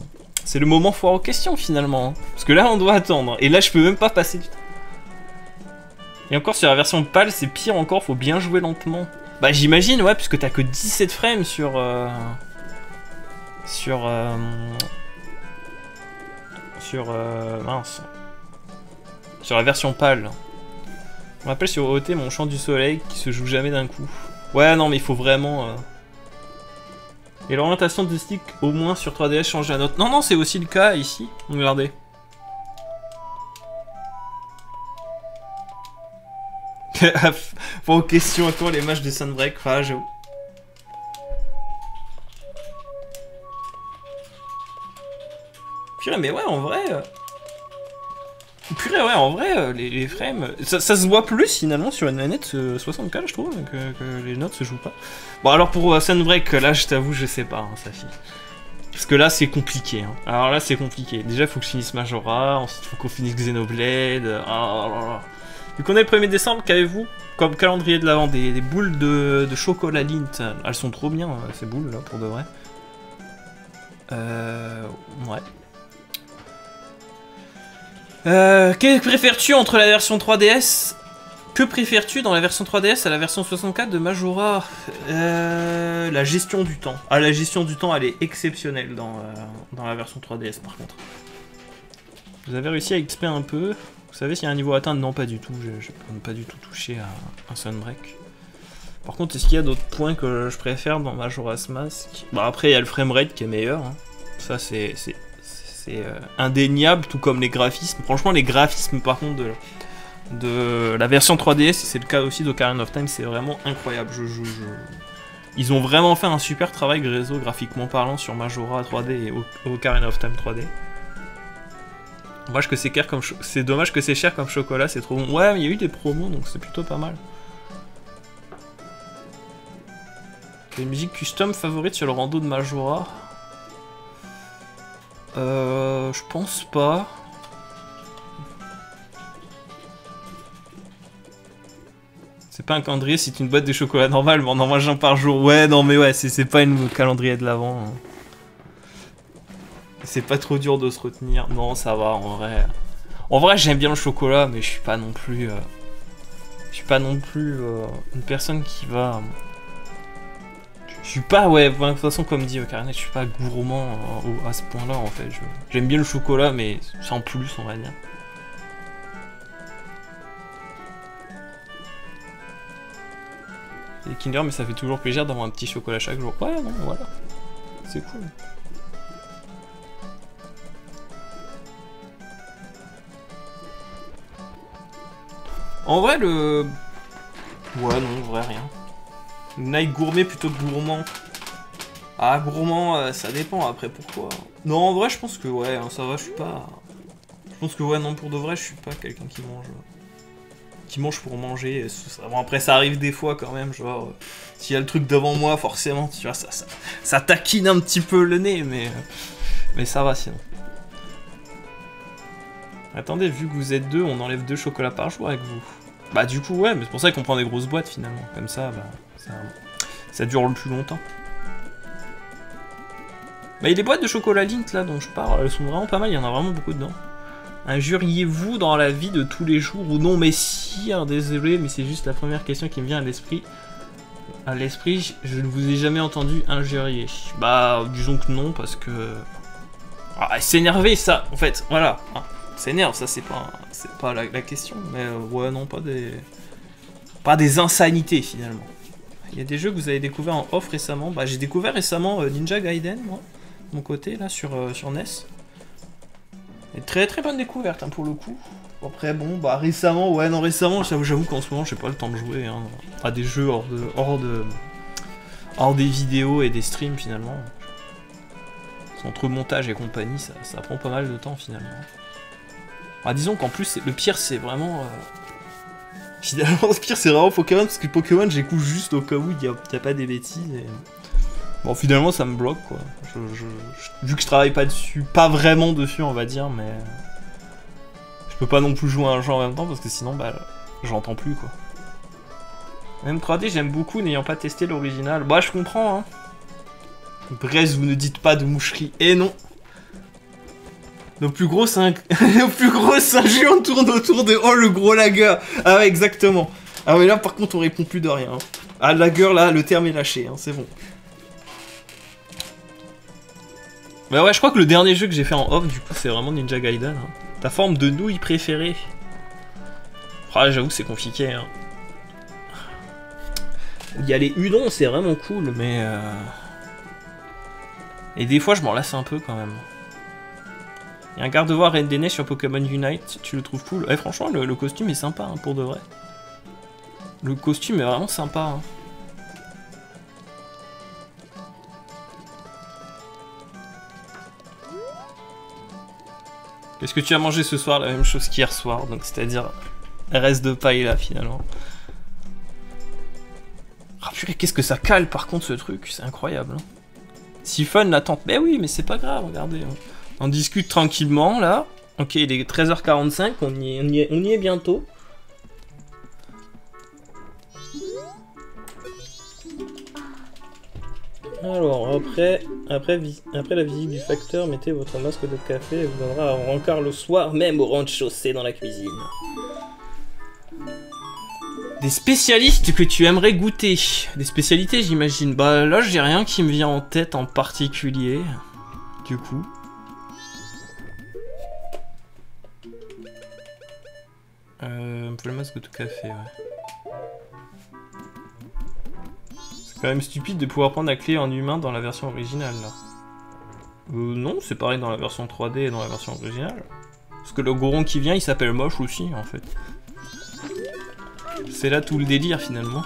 C'est le moment foire aux questions finalement. Parce que là on doit attendre. Et là je peux même pas passer du temps. Et encore sur la version pâle c'est pire encore, faut bien jouer lentement. Bah j'imagine ouais, puisque t'as que dix-sept frames sur... Euh... Sur... Euh... Sur... Euh... Mince. Sur la version pâle. On m'appelle sur O O T mon champ du soleil qui se joue jamais d'un coup. Ouais non mais il faut vraiment... Euh... Et l'orientation du stick, au moins sur trois D S, change la note. Non, non, c'est aussi le cas ici. Regardez. Bon, question à toi, les matchs de Sunbreak. Enfin, je... Purée, mais ouais, en vrai... Purée, ouais, en vrai, les, les frames... Ça, ça se voit plus, finalement, sur une manette soixante K, je trouve, que, que les notes se jouent pas. Bon, alors, pour uh, Sunbreak, là, je t'avoue, je sais pas, hein, ça fille. Parce que là, c'est compliqué. Hein. Alors là, c'est compliqué. Déjà, faut que je finisse Majora, ensuite, faut qu'on finisse Xenoblade... Oh, oh, oh. Vu qu'on est le premier décembre, qu'avez-vous comme calendrier de l'avant des, des boules de, de chocolat Lint. Elles sont trop bien, ces boules, là, pour de vrai. Euh... Ouais... Euh, que préfères-tu entre la version trois D S? Que préfères-tu dans la version trois D S à la version soixante-quatre de Majora? euh, La gestion du temps. Ah, la gestion du temps, elle est exceptionnelle dans, euh, dans la version trois D S, par contre. Vous avez réussi à X P un peu. Vous savez s'il y a un niveau à atteindre? Non, pas du tout. Je ne peux pas du tout toucher à un Sunbreak. Par contre, est-ce qu'il y a d'autres points que je préfère dans Majora's Mask? Bon, après, il y a le framerate qui est meilleur. Hein. Ça, c'est euh, indéniable, tout comme les graphismes. Franchement, les graphismes, par contre, de, de la version trois D S, c'est le cas aussi d'Ocarina of Time, c'est vraiment incroyable. Je, je, je... Ils ont vraiment fait un super travail réseau graphiquement parlant sur Majora trois D et Ocarina of Time trois D. Dommage que c'est cher comme cho... c'est dommage que c'est cher comme chocolat, c'est trop bon. Ouais, mais il y a eu des promos, donc c'est plutôt pas mal. Les musiques custom favorites sur le rando de Majora? Euh, je pense pas. C'est pas un calendrier, c'est une boîte de chocolat normale, mais on en mange un par jour. Ouais, non mais ouais, c'est pas une calendrier de l'avant. Hein. C'est pas trop dur de se retenir. Non, ça va, en vrai. En vrai, j'aime bien le chocolat, mais je suis pas non plus... Euh... Je suis pas non plus euh... une personne qui va... Je suis pas, ouais, de toute façon, comme dit Ocarina, je suis pas gourmand à ce point-là, en fait. J'aime bien le chocolat, mais sans plus, on va dire. C'est Kinder, mais ça fait toujours plaisir d'avoir un petit chocolat chaque jour. Ouais, non, voilà. C'est cool. En vrai, le... Ouais, non, en vrai, rien. Night gourmet plutôt que gourmand. Ah, gourmand, euh, ça dépend après pourquoi. Non, en vrai, je pense que ouais, hein, ça va, je suis pas... Je pense que ouais, non, pour de vrai, je suis pas quelqu'un qui mange... Qui mange pour manger. Bon, après, ça arrive des fois quand même, genre... Euh, s'il y a le truc devant moi, forcément, tu vois, ça, ça, ça taquine un petit peu le nez, mais... Euh, mais ça va, sinon. Attendez, vu que vous êtes deux, on enlève deux chocolats par jour avec vous. Bah du coup, ouais, mais c'est pour ça qu'on prend des grosses boîtes, finalement. Comme ça, bah... Ça, ça dure le plus longtemps. Bah, il y a des boîtes de chocolat Link là dont je parle, elles sont vraiment pas mal, il y en a vraiment beaucoup dedans. Injuriez-vous dans la vie de tous les jours ou non? Mais si, alors désolé, mais c'est juste la première question qui me vient à l'esprit. À l'esprit, je ne vous ai jamais entendu injurier. Bah, disons que non, parce que... Ah, s'énerver ça, en fait, voilà. Ah, s'énerve, ça c'est pas, c'est pas la, la question, mais euh, ouais, non, pas des... Pas des insanités finalement. Il y a des jeux que vous avez découvert en off récemment. Bah, j'ai découvert récemment euh, Ninja Gaiden, moi, de mon côté, là, sur, euh, sur N E S. Et très très bonne découverte, hein, pour le coup. Après, bon, bah, récemment, ouais, non, récemment, j'avoue qu'en ce moment, j'ai pas le temps de jouer hein, à des jeux hors de, hors de... Hors des vidéos et des streams, finalement. Entre montage et compagnie, ça, ça prend pas mal de temps, finalement. Bah, disons qu'en plus, le pire, c'est vraiment... Euh... Finalement, ce pire, c'est vraiment Pokémon, parce que Pokémon, j'écoute juste au cas où il n'y a, a pas des bêtises. Et... Bon, finalement, ça me bloque, quoi. Je, je, je, vu que je travaille pas dessus, pas vraiment dessus, on va dire, mais... Je peux pas non plus jouer à un jeu en même temps, parce que sinon, bah, j'entends plus, quoi. Même trois D, j'aime beaucoup, n'ayant pas testé l'original. Bah, je comprends, hein. Bref, vous ne dites pas de moucherie, et non. Nos plus grosses inc... injures tournent autour de... Oh, le gros lagueur. Ah ouais, exactement. Ah ouais, là, par contre, on répond plus de rien. Hein. Ah, lagueur, là, le terme est lâché, hein, c'est bon. Bah ouais, je crois que le dernier jeu que j'ai fait en off, du coup, c'est vraiment Ninja Gaiden. Hein. Ta forme de nouille préférée? Ah, j'avoue que c'est compliqué. Hein. Il y a les udons, c'est vraiment cool, mais... Euh... Et des fois, je m'en lasse un peu, quand même. Il y a un garde-voie Reine des Neiges sur Pokémon Unite, tu le trouves cool? Ouais, franchement, le, le costume est sympa, hein, pour de vrai. Le costume est vraiment sympa. Hein. Qu'est-ce que tu as mangé ce soir? La même chose qu'hier soir, donc c'est-à-dire reste de paille là, finalement. Ah purée, qu'est-ce que ça cale par contre ce truc, c'est incroyable. Hein. Si fun la tente, mais oui, mais c'est pas grave, regardez. Hein. On discute tranquillement, là. Ok, il est treize heures quarante-cinq, on y est, on y est, on y est bientôt. Alors, après, après, après la visite du facteur, mettez votre masque de café et vous donnera un rencard le soir, même au rez-de-chaussée dans la cuisine. Des spécialistes que tu aimerais goûter. Des spécialités, j'imagine. Bah là, j'ai rien qui me vient en tête en particulier, du coup. Euh, un peu le masque de café, ouais. C'est quand même stupide de pouvoir prendre la clé en humain dans la version originale, là. Euh, non, c'est pareil dans la version trois D et dans la version originale. Parce que le Goron qui vient, il s'appelle Moche aussi, en fait. C'est là tout le délire, finalement.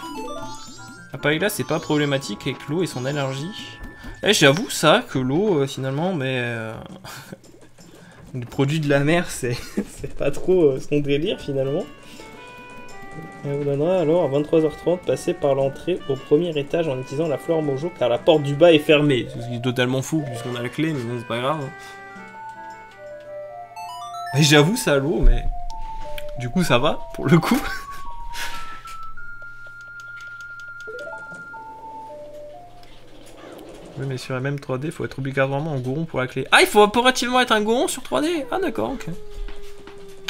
À part là, c'est pas problématique avec l'eau et son allergie. Eh, j'avoue ça, que l'eau, euh, finalement, mais... Euh... le produit de la mer, c'est pas trop euh, son délire, finalement. Elle vous donnera alors à vingt-trois heures trente, passer par l'entrée au premier étage en utilisant la fleur mojo, car la porte du bas est fermée. Ce qui est totalement fou, puisqu'on a la clé, mais bon, c'est pas grave. Et j'avoue ça, l'eau, mais... Du coup, ça va, pour le coup. Oui, mais sur la même trois D, il faut être obligatoirement en Goron pour la clé. Ah, il faut impérativement être un Goron sur trois D. Ah, d'accord, ok.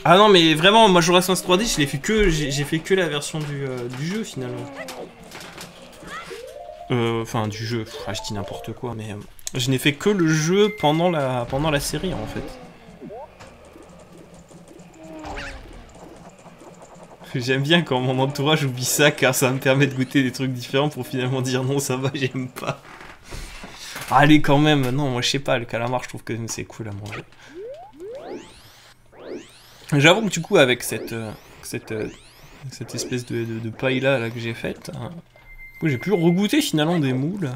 Ah non, mais vraiment, Majora's Mask trois D, je l'ai fait que... J'ai fait que la version du, euh, du jeu, finalement. Euh, enfin, du jeu. Pff, je dis n'importe quoi, mais... Euh, je n'ai fait que le jeu pendant la, pendant la série, en fait. J'aime bien quand mon entourage oublie ça, car ça me permet de goûter des trucs différents pour finalement dire non, ça va, j'aime pas. Allez, quand même, non, moi je sais pas, le calamar, je trouve que c'est cool à manger. J'avoue que du coup, avec cette, euh, cette, euh, cette espèce de, de, de paille là, là que j'ai faite, hein, j'ai pu regoûter finalement des moules.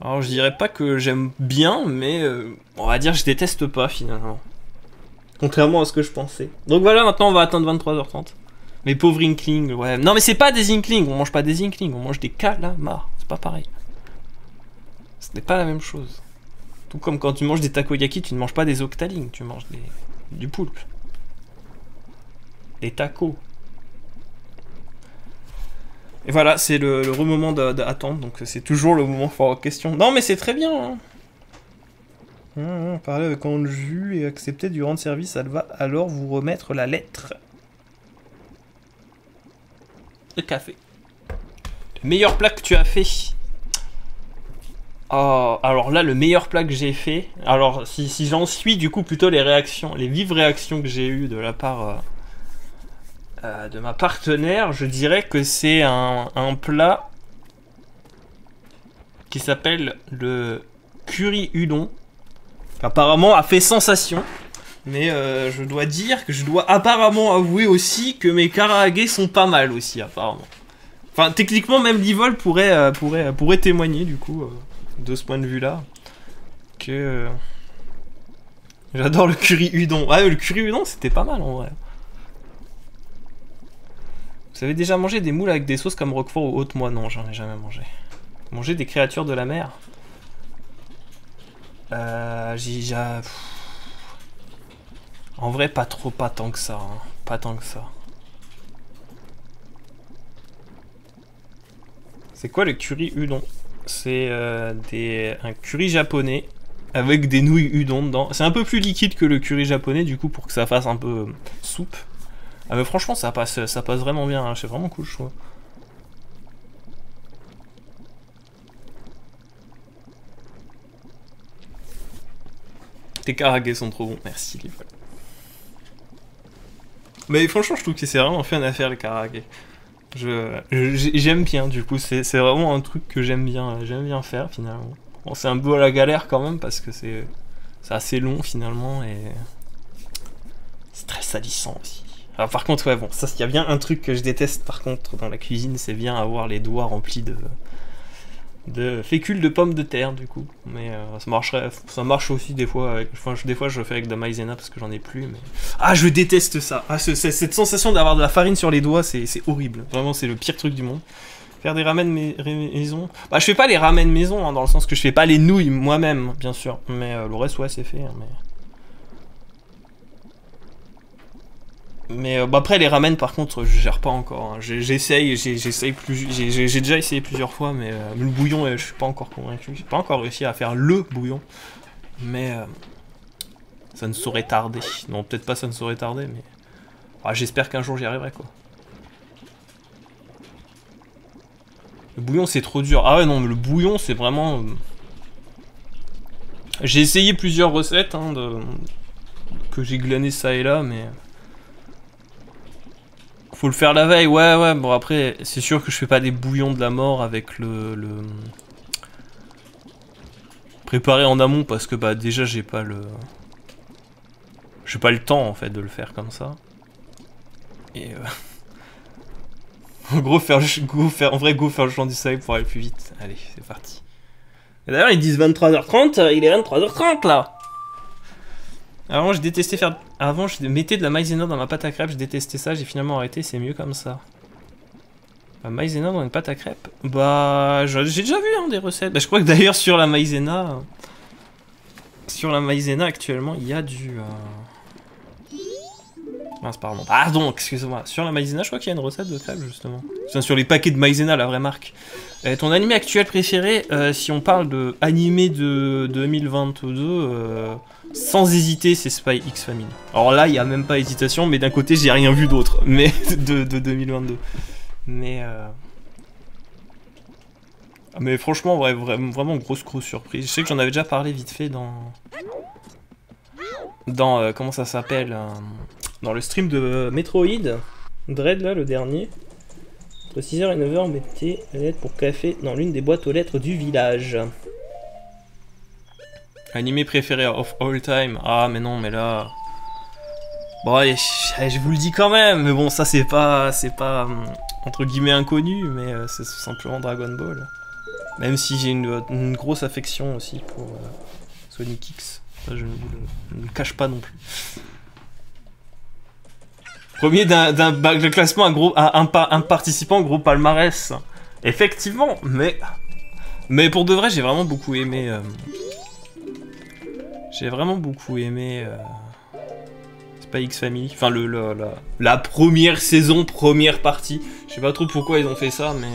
Alors je dirais pas que j'aime bien, mais euh, on va dire je déteste pas finalement. Contrairement à ce que je pensais. Donc voilà, maintenant on va atteindre vingt-trois heures trente. Les pauvres Inklings, ouais. Non mais c'est pas des Inklings, on mange pas des Inklings, on mange des calamars, c'est pas pareil. Ce n'est pas la même chose. Tout comme quand tu manges des takoyaki, tu ne manges pas des octalings, tu manges des... du poulpe. Des tacos. Et voilà, c'est le, le moment d'attendre, donc c'est toujours le moment fort en question. Non mais c'est très bien, hein. Mmh, mmh, parler avec Anju et accepter du rendre service, elle va alors vous remettre la lettre. Le café. Le meilleur plat que tu as fait. Oh, alors là, le meilleur plat que j'ai fait, alors si, si j'en suis du coup plutôt les réactions, les vives réactions que j'ai eues de la part euh, euh, de ma partenaire, je dirais que c'est un, un plat qui s'appelle le curry udon. Apparemment a fait sensation, mais euh, je dois dire que je dois apparemment avouer aussi que mes karaage sont pas mal aussi apparemment. Enfin techniquement même Livol pourrait, euh, pourrait, pourrait témoigner du coup... Euh. de ce point de vue là, que euh, j'adore le curry udon. Ah, le curry udon c'était pas mal en vrai. Vous avez déjà mangé des moules avec des sauces comme Roquefort ou autre? Moi non, j'en ai jamais mangé. Manger des créatures de la mer, euh, j'ai ah, en vrai pas trop, pas tant que ça, hein. Pas tant que ça. C'est quoi le curry udon? C'est euh, un curry japonais avec des nouilles udon dedans. C'est un peu plus liquide que le curry japonais du coup pour que ça fasse un peu euh, soupe. Ah mais franchement ça passe, ça passe vraiment bien, hein. C'est vraiment cool je trouve. Tes karaage sont trop bons, merci les folles. Mais franchement je trouve que c'est vraiment fun à faire les karaage. Je, j'aime bien du coup, c'est vraiment un truc que j'aime bien, j'aime bien faire finalement. Bon, c'est un peu à la galère quand même parce que c'est assez long finalement et c'est très salissant aussi. Alors, par contre ouais bon, ça il y a bien un truc que je déteste par contre dans la cuisine, c'est bien avoir les doigts remplis de, de fécule de pommes de terre du coup. Mais euh, ça marcherait, ça marche aussi des fois, avec, enfin, je, des fois je le fais avec de la maïzena parce que j'en ai plus. Mais... Ah je déteste ça, ah, ce, cette sensation d'avoir de la farine sur les doigts c'est horrible, vraiment c'est le pire truc du monde. Faire des ramen mais, maison, bah je fais pas les ramen maison hein, dans le sens que je fais pas les nouilles moi-même bien sûr, mais euh, le reste ouais c'est fait. Hein, mais... Mais euh, bah après les ramen par contre je gère pas encore, hein. J'essaye, j'essaye plus, j'ai déjà essayé plusieurs fois mais euh, le bouillon euh, je suis pas encore convaincu, j'ai pas encore réussi à faire LE bouillon, mais euh, ça ne saurait tarder, non peut-être pas ça ne saurait tarder mais ah, j'espère qu'un jour j'y arriverai quoi. Le bouillon c'est trop dur, ah ouais non mais le bouillon c'est vraiment... Euh... J'ai essayé plusieurs recettes hein, de... que j'ai glané ça et là mais... Faut le faire la veille, ouais, ouais. Bon, après, c'est sûr que je fais pas des bouillons de la mort avec le... le... préparé en amont, parce que bah déjà, j'ai pas le... j'ai pas le temps, en fait, de le faire comme ça. Et... Euh... en gros, faire le... go, faire... en vrai, go faire le champ du soleil pour aller plus vite. Allez, c'est parti. D'ailleurs, ils disent vingt-trois heures trente, il est vingt-trois heures trente, là. Avant, je détestais faire... Avant, je mettais de la maïzena dans ma pâte à crêpes, je détestais ça, j'ai finalement arrêté, c'est mieux comme ça. La maïzena dans une pâte à crêpes? Bah... j'ai déjà vu, hein, des recettes. Bah, je crois que d'ailleurs, sur la maïzena... Sur la maïzena, actuellement, il y a du... Euh... Mince, pardon. Pardon, excusez-moi. Sur la maïzena, je crois qu'il y a une recette de crêpes, justement. Enfin, sur les paquets de maïzena, la vraie marque. Euh, ton animé actuel préféré, euh, si on parle de animé de deux mille vingt-deux... Euh... Sans hésiter, c'est Spy X Family. Alors là, il n'y a même pas hésitation, mais d'un côté, j'ai rien vu d'autre. Mais de, de deux mille vingt-deux. Mais euh... mais franchement, ouais, vraiment grosse grosse surprise. Je sais que j'en avais déjà parlé vite fait dans dans euh, comment ça s'appelle euh... dans le stream de Metroid Dread là, le dernier. Entre six heures et neuf heures, on mettait les lettres pour café dans l'une des boîtes aux lettres du village. Animé préféré of all time. Ah mais non mais là. Bon allez, je vous le dis quand même. Mais bon ça c'est pas c'est pas entre guillemets inconnu, mais c'est simplement Dragon Ball. Même si j'ai une, une grosse affection aussi pour euh, Sonic X. Ça, je ne le cache pas non plus. Premier d'un bac de classement, un gros un, un, un participant gros palmarès. Effectivement, mais mais pour de vrai j'ai vraiment beaucoup aimé. Euh, J'ai vraiment beaucoup aimé euh, Spy X Family, enfin le, le, la, la première saison, première partie. Je sais pas trop pourquoi ils ont fait ça, mais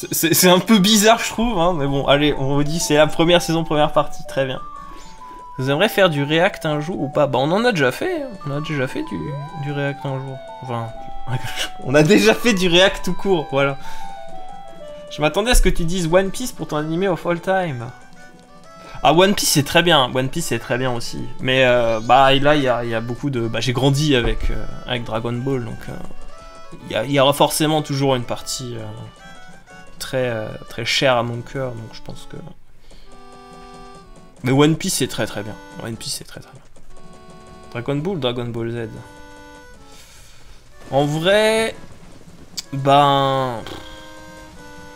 euh, c'est un peu bizarre je trouve, hein, mais bon, allez, on vous dit c'est la première saison, première partie, très bien. Vous aimeriez faire du react un jour ou pas? Bah on en a déjà fait, on a déjà fait du, du react un jour. Enfin, on a déjà fait du react tout court, voilà. Je m'attendais à ce que tu dises One Piece pour ton animé of all time. Ah, One Piece c'est très bien, One Piece c'est très bien aussi. Mais euh, bah, là il y, y a beaucoup de... Bah, j'ai grandi avec, euh, avec Dragon Ball, donc il euh, y, y aura forcément toujours une partie euh, très, euh, très chère à mon cœur, donc je pense que... Mais One Piece c'est très très bien, One Piece c'est très très bien. Dragon Ball, Dragon Ball Z. En vrai... Ben...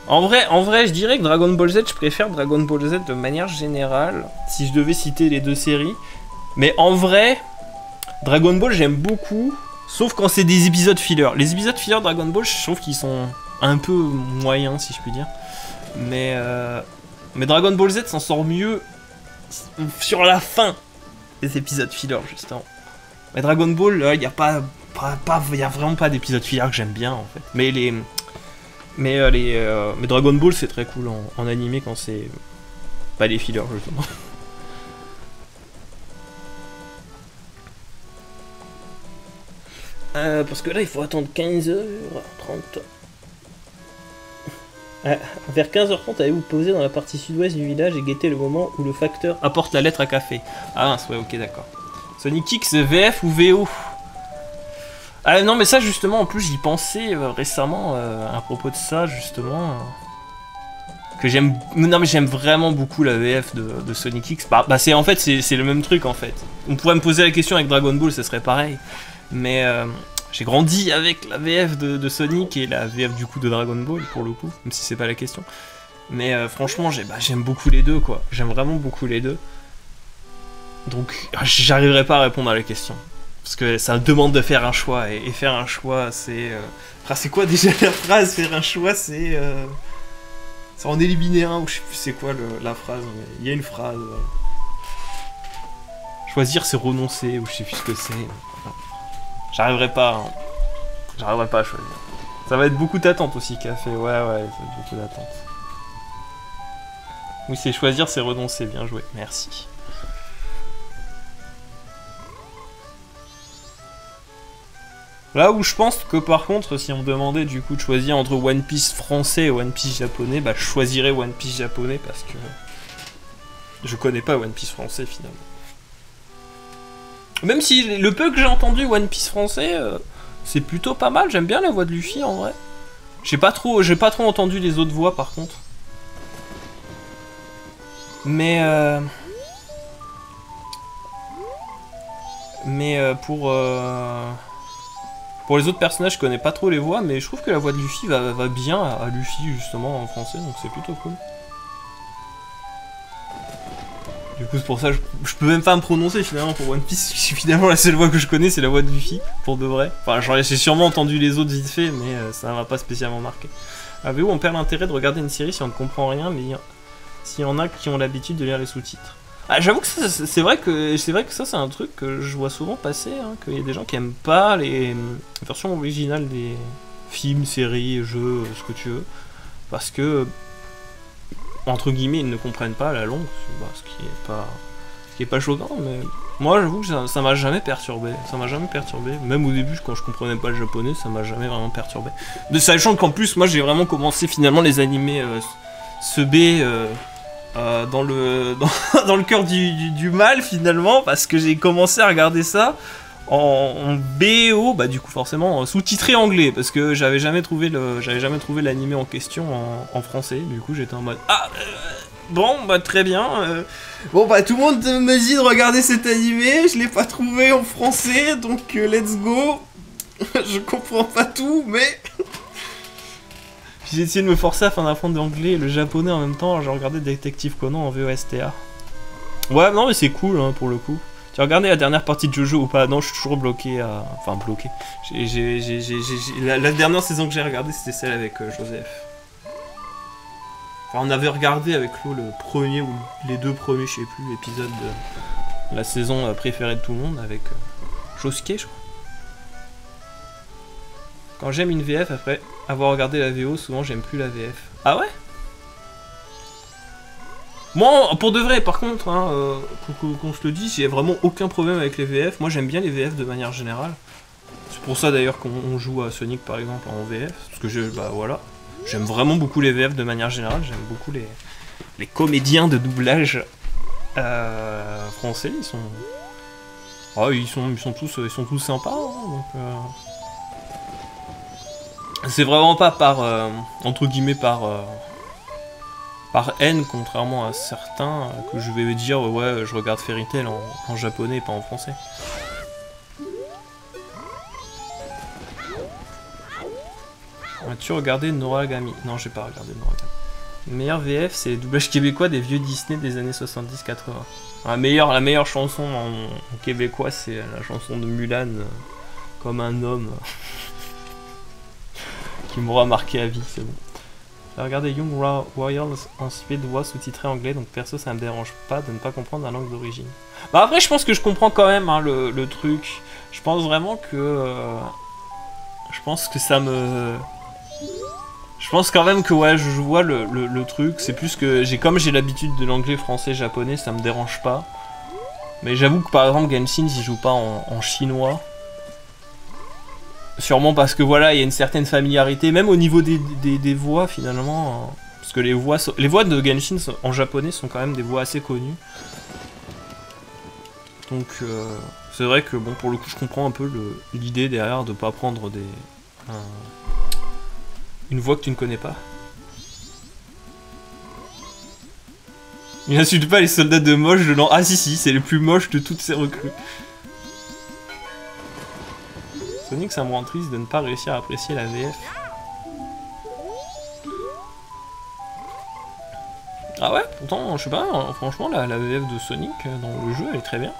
En vrai, en vrai, je dirais que Dragon Ball Z, je préfère Dragon Ball Z de manière générale, si je devais citer les deux séries. Mais en vrai, Dragon Ball, j'aime beaucoup, sauf quand c'est des épisodes filler. Les épisodes filler Dragon Ball, je trouve qu'ils sont un peu moyens, si je puis dire. Mais, euh... mais Dragon Ball Z s'en sort mieux sur la fin des épisodes filler, justement. Mais Dragon Ball, il n'y a pas, pas, pas, y a vraiment pas d'épisodes filler que j'aime bien, en fait. Mais les... Mais, euh, les, euh, mais Dragon Ball c'est très cool en, en animé quand c'est euh, pas les fillers justement. Euh, parce que là il faut attendre quinze heures trente. Ah, vers quinze heures trente allez-vous poser dans la partie sud-ouest du village et guetter le moment où le facteur apporte la lettre à café. Ah ouais ok d'accord. Sonic X, V F ou V O? Ah non mais ça justement en plus j'y pensais récemment euh, à propos de ça justement euh, que j'aime non mais j'aime vraiment beaucoup la V F de, de Sonic X. Bah, bah c'est en fait c'est le même truc en fait. On pourrait me poser la question avec Dragon Ball, ça serait pareil. Mais euh, j'ai grandi avec la V F de, de Sonic et la V F du coup de Dragon Ball pour le coup, même si c'est pas la question. Mais euh, franchement j'aime bah, beaucoup les deux quoi. J'aime vraiment beaucoup les deux. Donc j'arriverai pas à répondre à la question. Parce que ça demande de faire un choix, et, et faire un choix, c'est... Euh... Enfin, c'est quoi déjà la phrase? Faire un choix, c'est... Euh... C'est en éliminer un, ou je sais plus c'est quoi le, la phrase, mais il y a une phrase... Euh... Choisir, c'est renoncer, ou je sais plus ce que c'est... J'arriverai pas... Hein. J'arriverai pas à choisir. Ça va être beaucoup d'attente aussi, Café, ouais, ouais, ça va être beaucoup d'attente. Oui, c'est choisir, c'est renoncer, bien joué, merci. Là où je pense que par contre, si on me demandait du coup de choisir entre One Piece français et One Piece japonais, bah je choisirais One Piece japonais parce que je connais pas One Piece français finalement. Même si le peu que j'ai entendu One Piece français, euh, C'est plutôt pas mal, j'aime bien la voix de Luffy en vrai. J'ai pas trop, j'ai pas trop entendu les autres voix par contre. Mais euh... mais euh, pour euh... pour les autres personnages, je connais pas trop les voix, mais je trouve que la voix de Luffy va, va bien à Luffy justement en français, donc c'est plutôt cool. Du coup, c'est pour ça que je, je peux même pas me prononcer finalement pour One Piece. Finalement, la seule voix que je connais, c'est la voix de Luffy, pour de vrai. Enfin, genre, j'ai sûrement entendu les autres vite fait, mais euh, ça m'a pas spécialement marqué. Avez-vous, on perd l'intérêt de regarder une série si on ne comprend rien, mais s'il y en a qui ont l'habitude de lire les sous-titres. Ah, j'avoue que c'est vrai que c'est vrai que ça, c'est un truc que je vois souvent passer, hein, qu'il y a des gens qui aiment pas les versions originales des films, séries, jeux, ce que tu veux, parce que entre guillemets, ils ne comprennent pas la langue, bah, ce qui est pas, ce qui est pas choquant, mais moi j'avoue que ça m'a jamais perturbé, ça m'a jamais perturbé, même au début quand je comprenais pas le japonais, ça m'a jamais vraiment perturbé. De sachant qu'en plus, moi j'ai vraiment commencé finalement les animés euh, se B euh, euh, dans le dans, dans le cœur du, du, du mal finalement, parce que j'ai commencé à regarder ça en, en B O, bah du coup forcément sous-titré anglais, parce que j'avais jamais trouvé le j'avais jamais trouvé l'animé en question en, en français. Du coup j'étais en mode ah euh, bon bah très bien euh, bon bah tout le monde me dit de regarder cet animé, je l'ai pas trouvé en français, donc euh, let's go. Je comprends pas tout, mais j'ai essayé de me forcer afin d'apprendre l'anglais et le japonais en même temps. J'ai regardé Detective Conan en V O S T A. Ouais non mais c'est cool hein, pour le coup. Tu as regardé la dernière partie de Jojo ou pas? Non, je suis toujours bloqué à... Enfin, bloqué. J'ai, j'ai, j'ai, j'ai, j'ai... La, la dernière saison que j'ai regardée, c'était celle avec euh, Joseph. Enfin, on avait regardé avec Lo le premier ou les deux premiers, je sais plus, épisode de la saison préférée de tout le monde, avec euh, Josuke, je crois. Quand j'aime une V F, après avoir regardé la V O, souvent j'aime plus la V F. Ah ouais? Moi, pour de vrai, par contre, hein, euh, qu'on se le dise, j'ai vraiment aucun problème avec les V F. Moi, j'aime bien les V F de manière générale. C'est pour ça, d'ailleurs, qu'on joue à Sonic, par exemple, en V F. Parce que, je, bah, voilà. J'aime vraiment beaucoup les V F de manière générale. J'aime beaucoup les, les comédiens de doublage euh, français. Ils sont... Oh, ils sont, ils sont tous, ils sont tous sympas, hein, donc... Euh... C'est vraiment pas par... Euh, entre guillemets, par... Euh... par haine, contrairement à certains, que je vais dire, ouais, je regarde Fairy Tail en, en japonais, pas en français. As-tu regardé Noragami? Non, j'ai pas regardé Noragami. Meilleur V F, c'est les doublages québécois des vieux Disney des années soixante-dix quatre-vingts. La meilleure, la meilleure chanson en, en québécois, c'est la chanson de Mulan, euh, Comme un homme, qui m'aura marqué à vie, c'est bon. Regardez Young Warriors en suédois sous-titré anglais, donc perso ça me dérange pas de ne pas comprendre la langue d'origine. Bah après je pense que je comprends quand même hein, le, le truc. Je pense vraiment que... Euh, je pense que ça me... Je pense quand même que ouais je vois le, le, le truc. C'est plus que j'ai comme j'ai l'habitude de l'anglais, français, japonais, ça me dérange pas. Mais j'avoue que par exemple Genshin s'il joue pas en, en chinois... Sûrement parce que voilà, il y a une certaine familiarité, même au niveau des, des, des voix finalement. Hein, parce que les voix, so les voix de Genshin so en japonais sont quand même des voix assez connues. Donc euh, c'est vrai que bon, pour le coup je comprends un peu l'idée derrière de ne pas prendre des, euh, une voix que tu ne connais pas. Il n'insulte pas les soldats de moche de l'an... Ah si si, c'est les plus moches de toutes ces recrues. Sonic, ça me rend triste de ne pas réussir à apprécier la V F. Ah ouais, pourtant, je sais pas, franchement, la, la V F de Sonic dans le jeu, elle est très bien.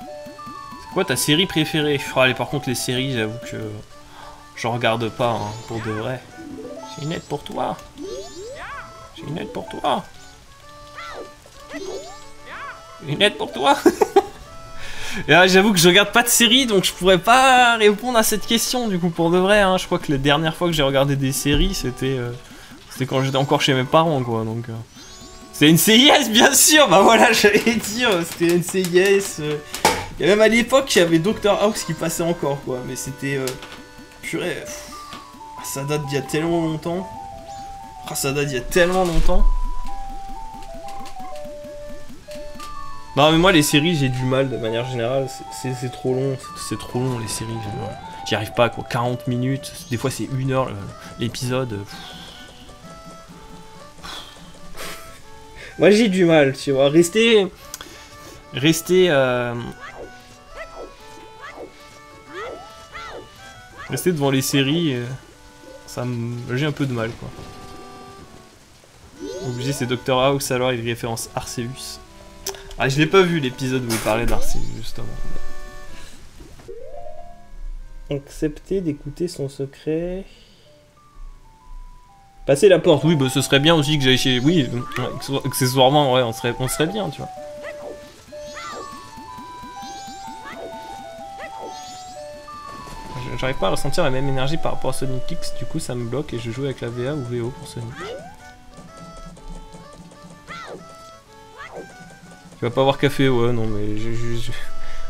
C'est quoi ta série préférée? Allez, par contre, les séries, j'avoue que j'en regarde pas, hein, pour de vrai. J'ai une aide pour toi. J'ai une aide pour toi. Une aide pour toi. J'avoue que je regarde pas de séries, donc je pourrais pas répondre à cette question du coup pour de vrai. Hein. Je crois que la dernière fois que j'ai regardé des séries, c'était euh, c'était quand j'étais encore chez mes parents quoi. Donc euh... c'est une C I S bien sûr. Bah voilà, j'allais dire, c'était une C I S. Euh... Et même à l'époque, il y avait docteur House qui passait encore quoi, mais c'était euh... purée. Pff... Ça date d'il y a tellement longtemps. Ah, ça date d'il y a tellement longtemps. Non mais moi les séries j'ai du mal de manière générale, c'est trop long, c'est trop long les séries, j'y arrive pas quoi, quarante minutes, des fois c'est une heure l'épisode. Moi j'ai du mal, tu vois, rester, rester, euh... rester devant les séries, ça me... j'ai un peu de mal quoi. Obligé c'est docteur House alors avec référence Arceus. Ah, je l'ai pas vu l'épisode où il parlait d'Arceus, justement. Accepter d'écouter son secret. Passer la porte, oui, bah ce serait bien aussi que j'aille chez. Oui, euh, accessoirement, ouais, on serait, on serait bien, tu vois. J'arrive pas à ressentir la même énergie par rapport à Sonic X, du coup ça me bloque et je joue avec la V A ou V O pour Sonic. Tu vas pas avoir café, ouais, non mais je, je, je...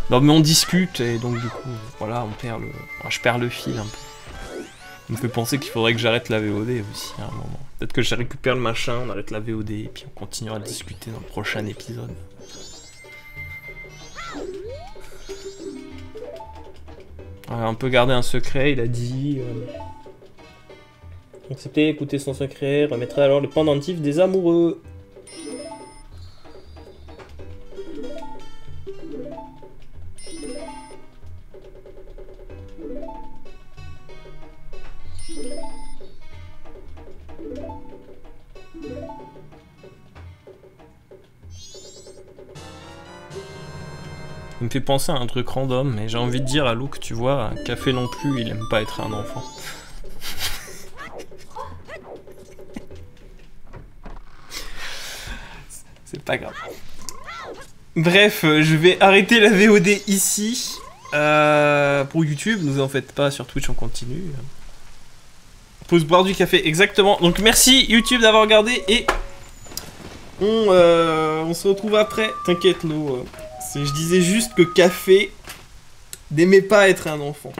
non mais on discute et donc du coup voilà on perd le, enfin, je perds le fil un peu. On me fait penser qu'il faudrait que j'arrête la V O D aussi à un moment. Peut-être que je récupère le machin, on arrête la V O D et puis on continuera à discuter dans le prochain épisode. Alors, on peut garder un secret, il a dit. Euh... Accepter, écouter son secret, remettrait alors le pendentif des amoureux. Il me fait penser à un truc random, mais j'ai envie de dire à Lou que tu vois, Café non plus, il aime pas être un enfant. C'est pas grave. Bref, je vais arrêter la V O D ici. Euh, pour YouTube, ne vous en faites pas, sur Twitch on continue. Pouce boire du café, exactement. Donc merci YouTube d'avoir regardé et on, euh, on se retrouve après. T'inquiète Lou. Je disais juste que café n'aimait pas être un enfant.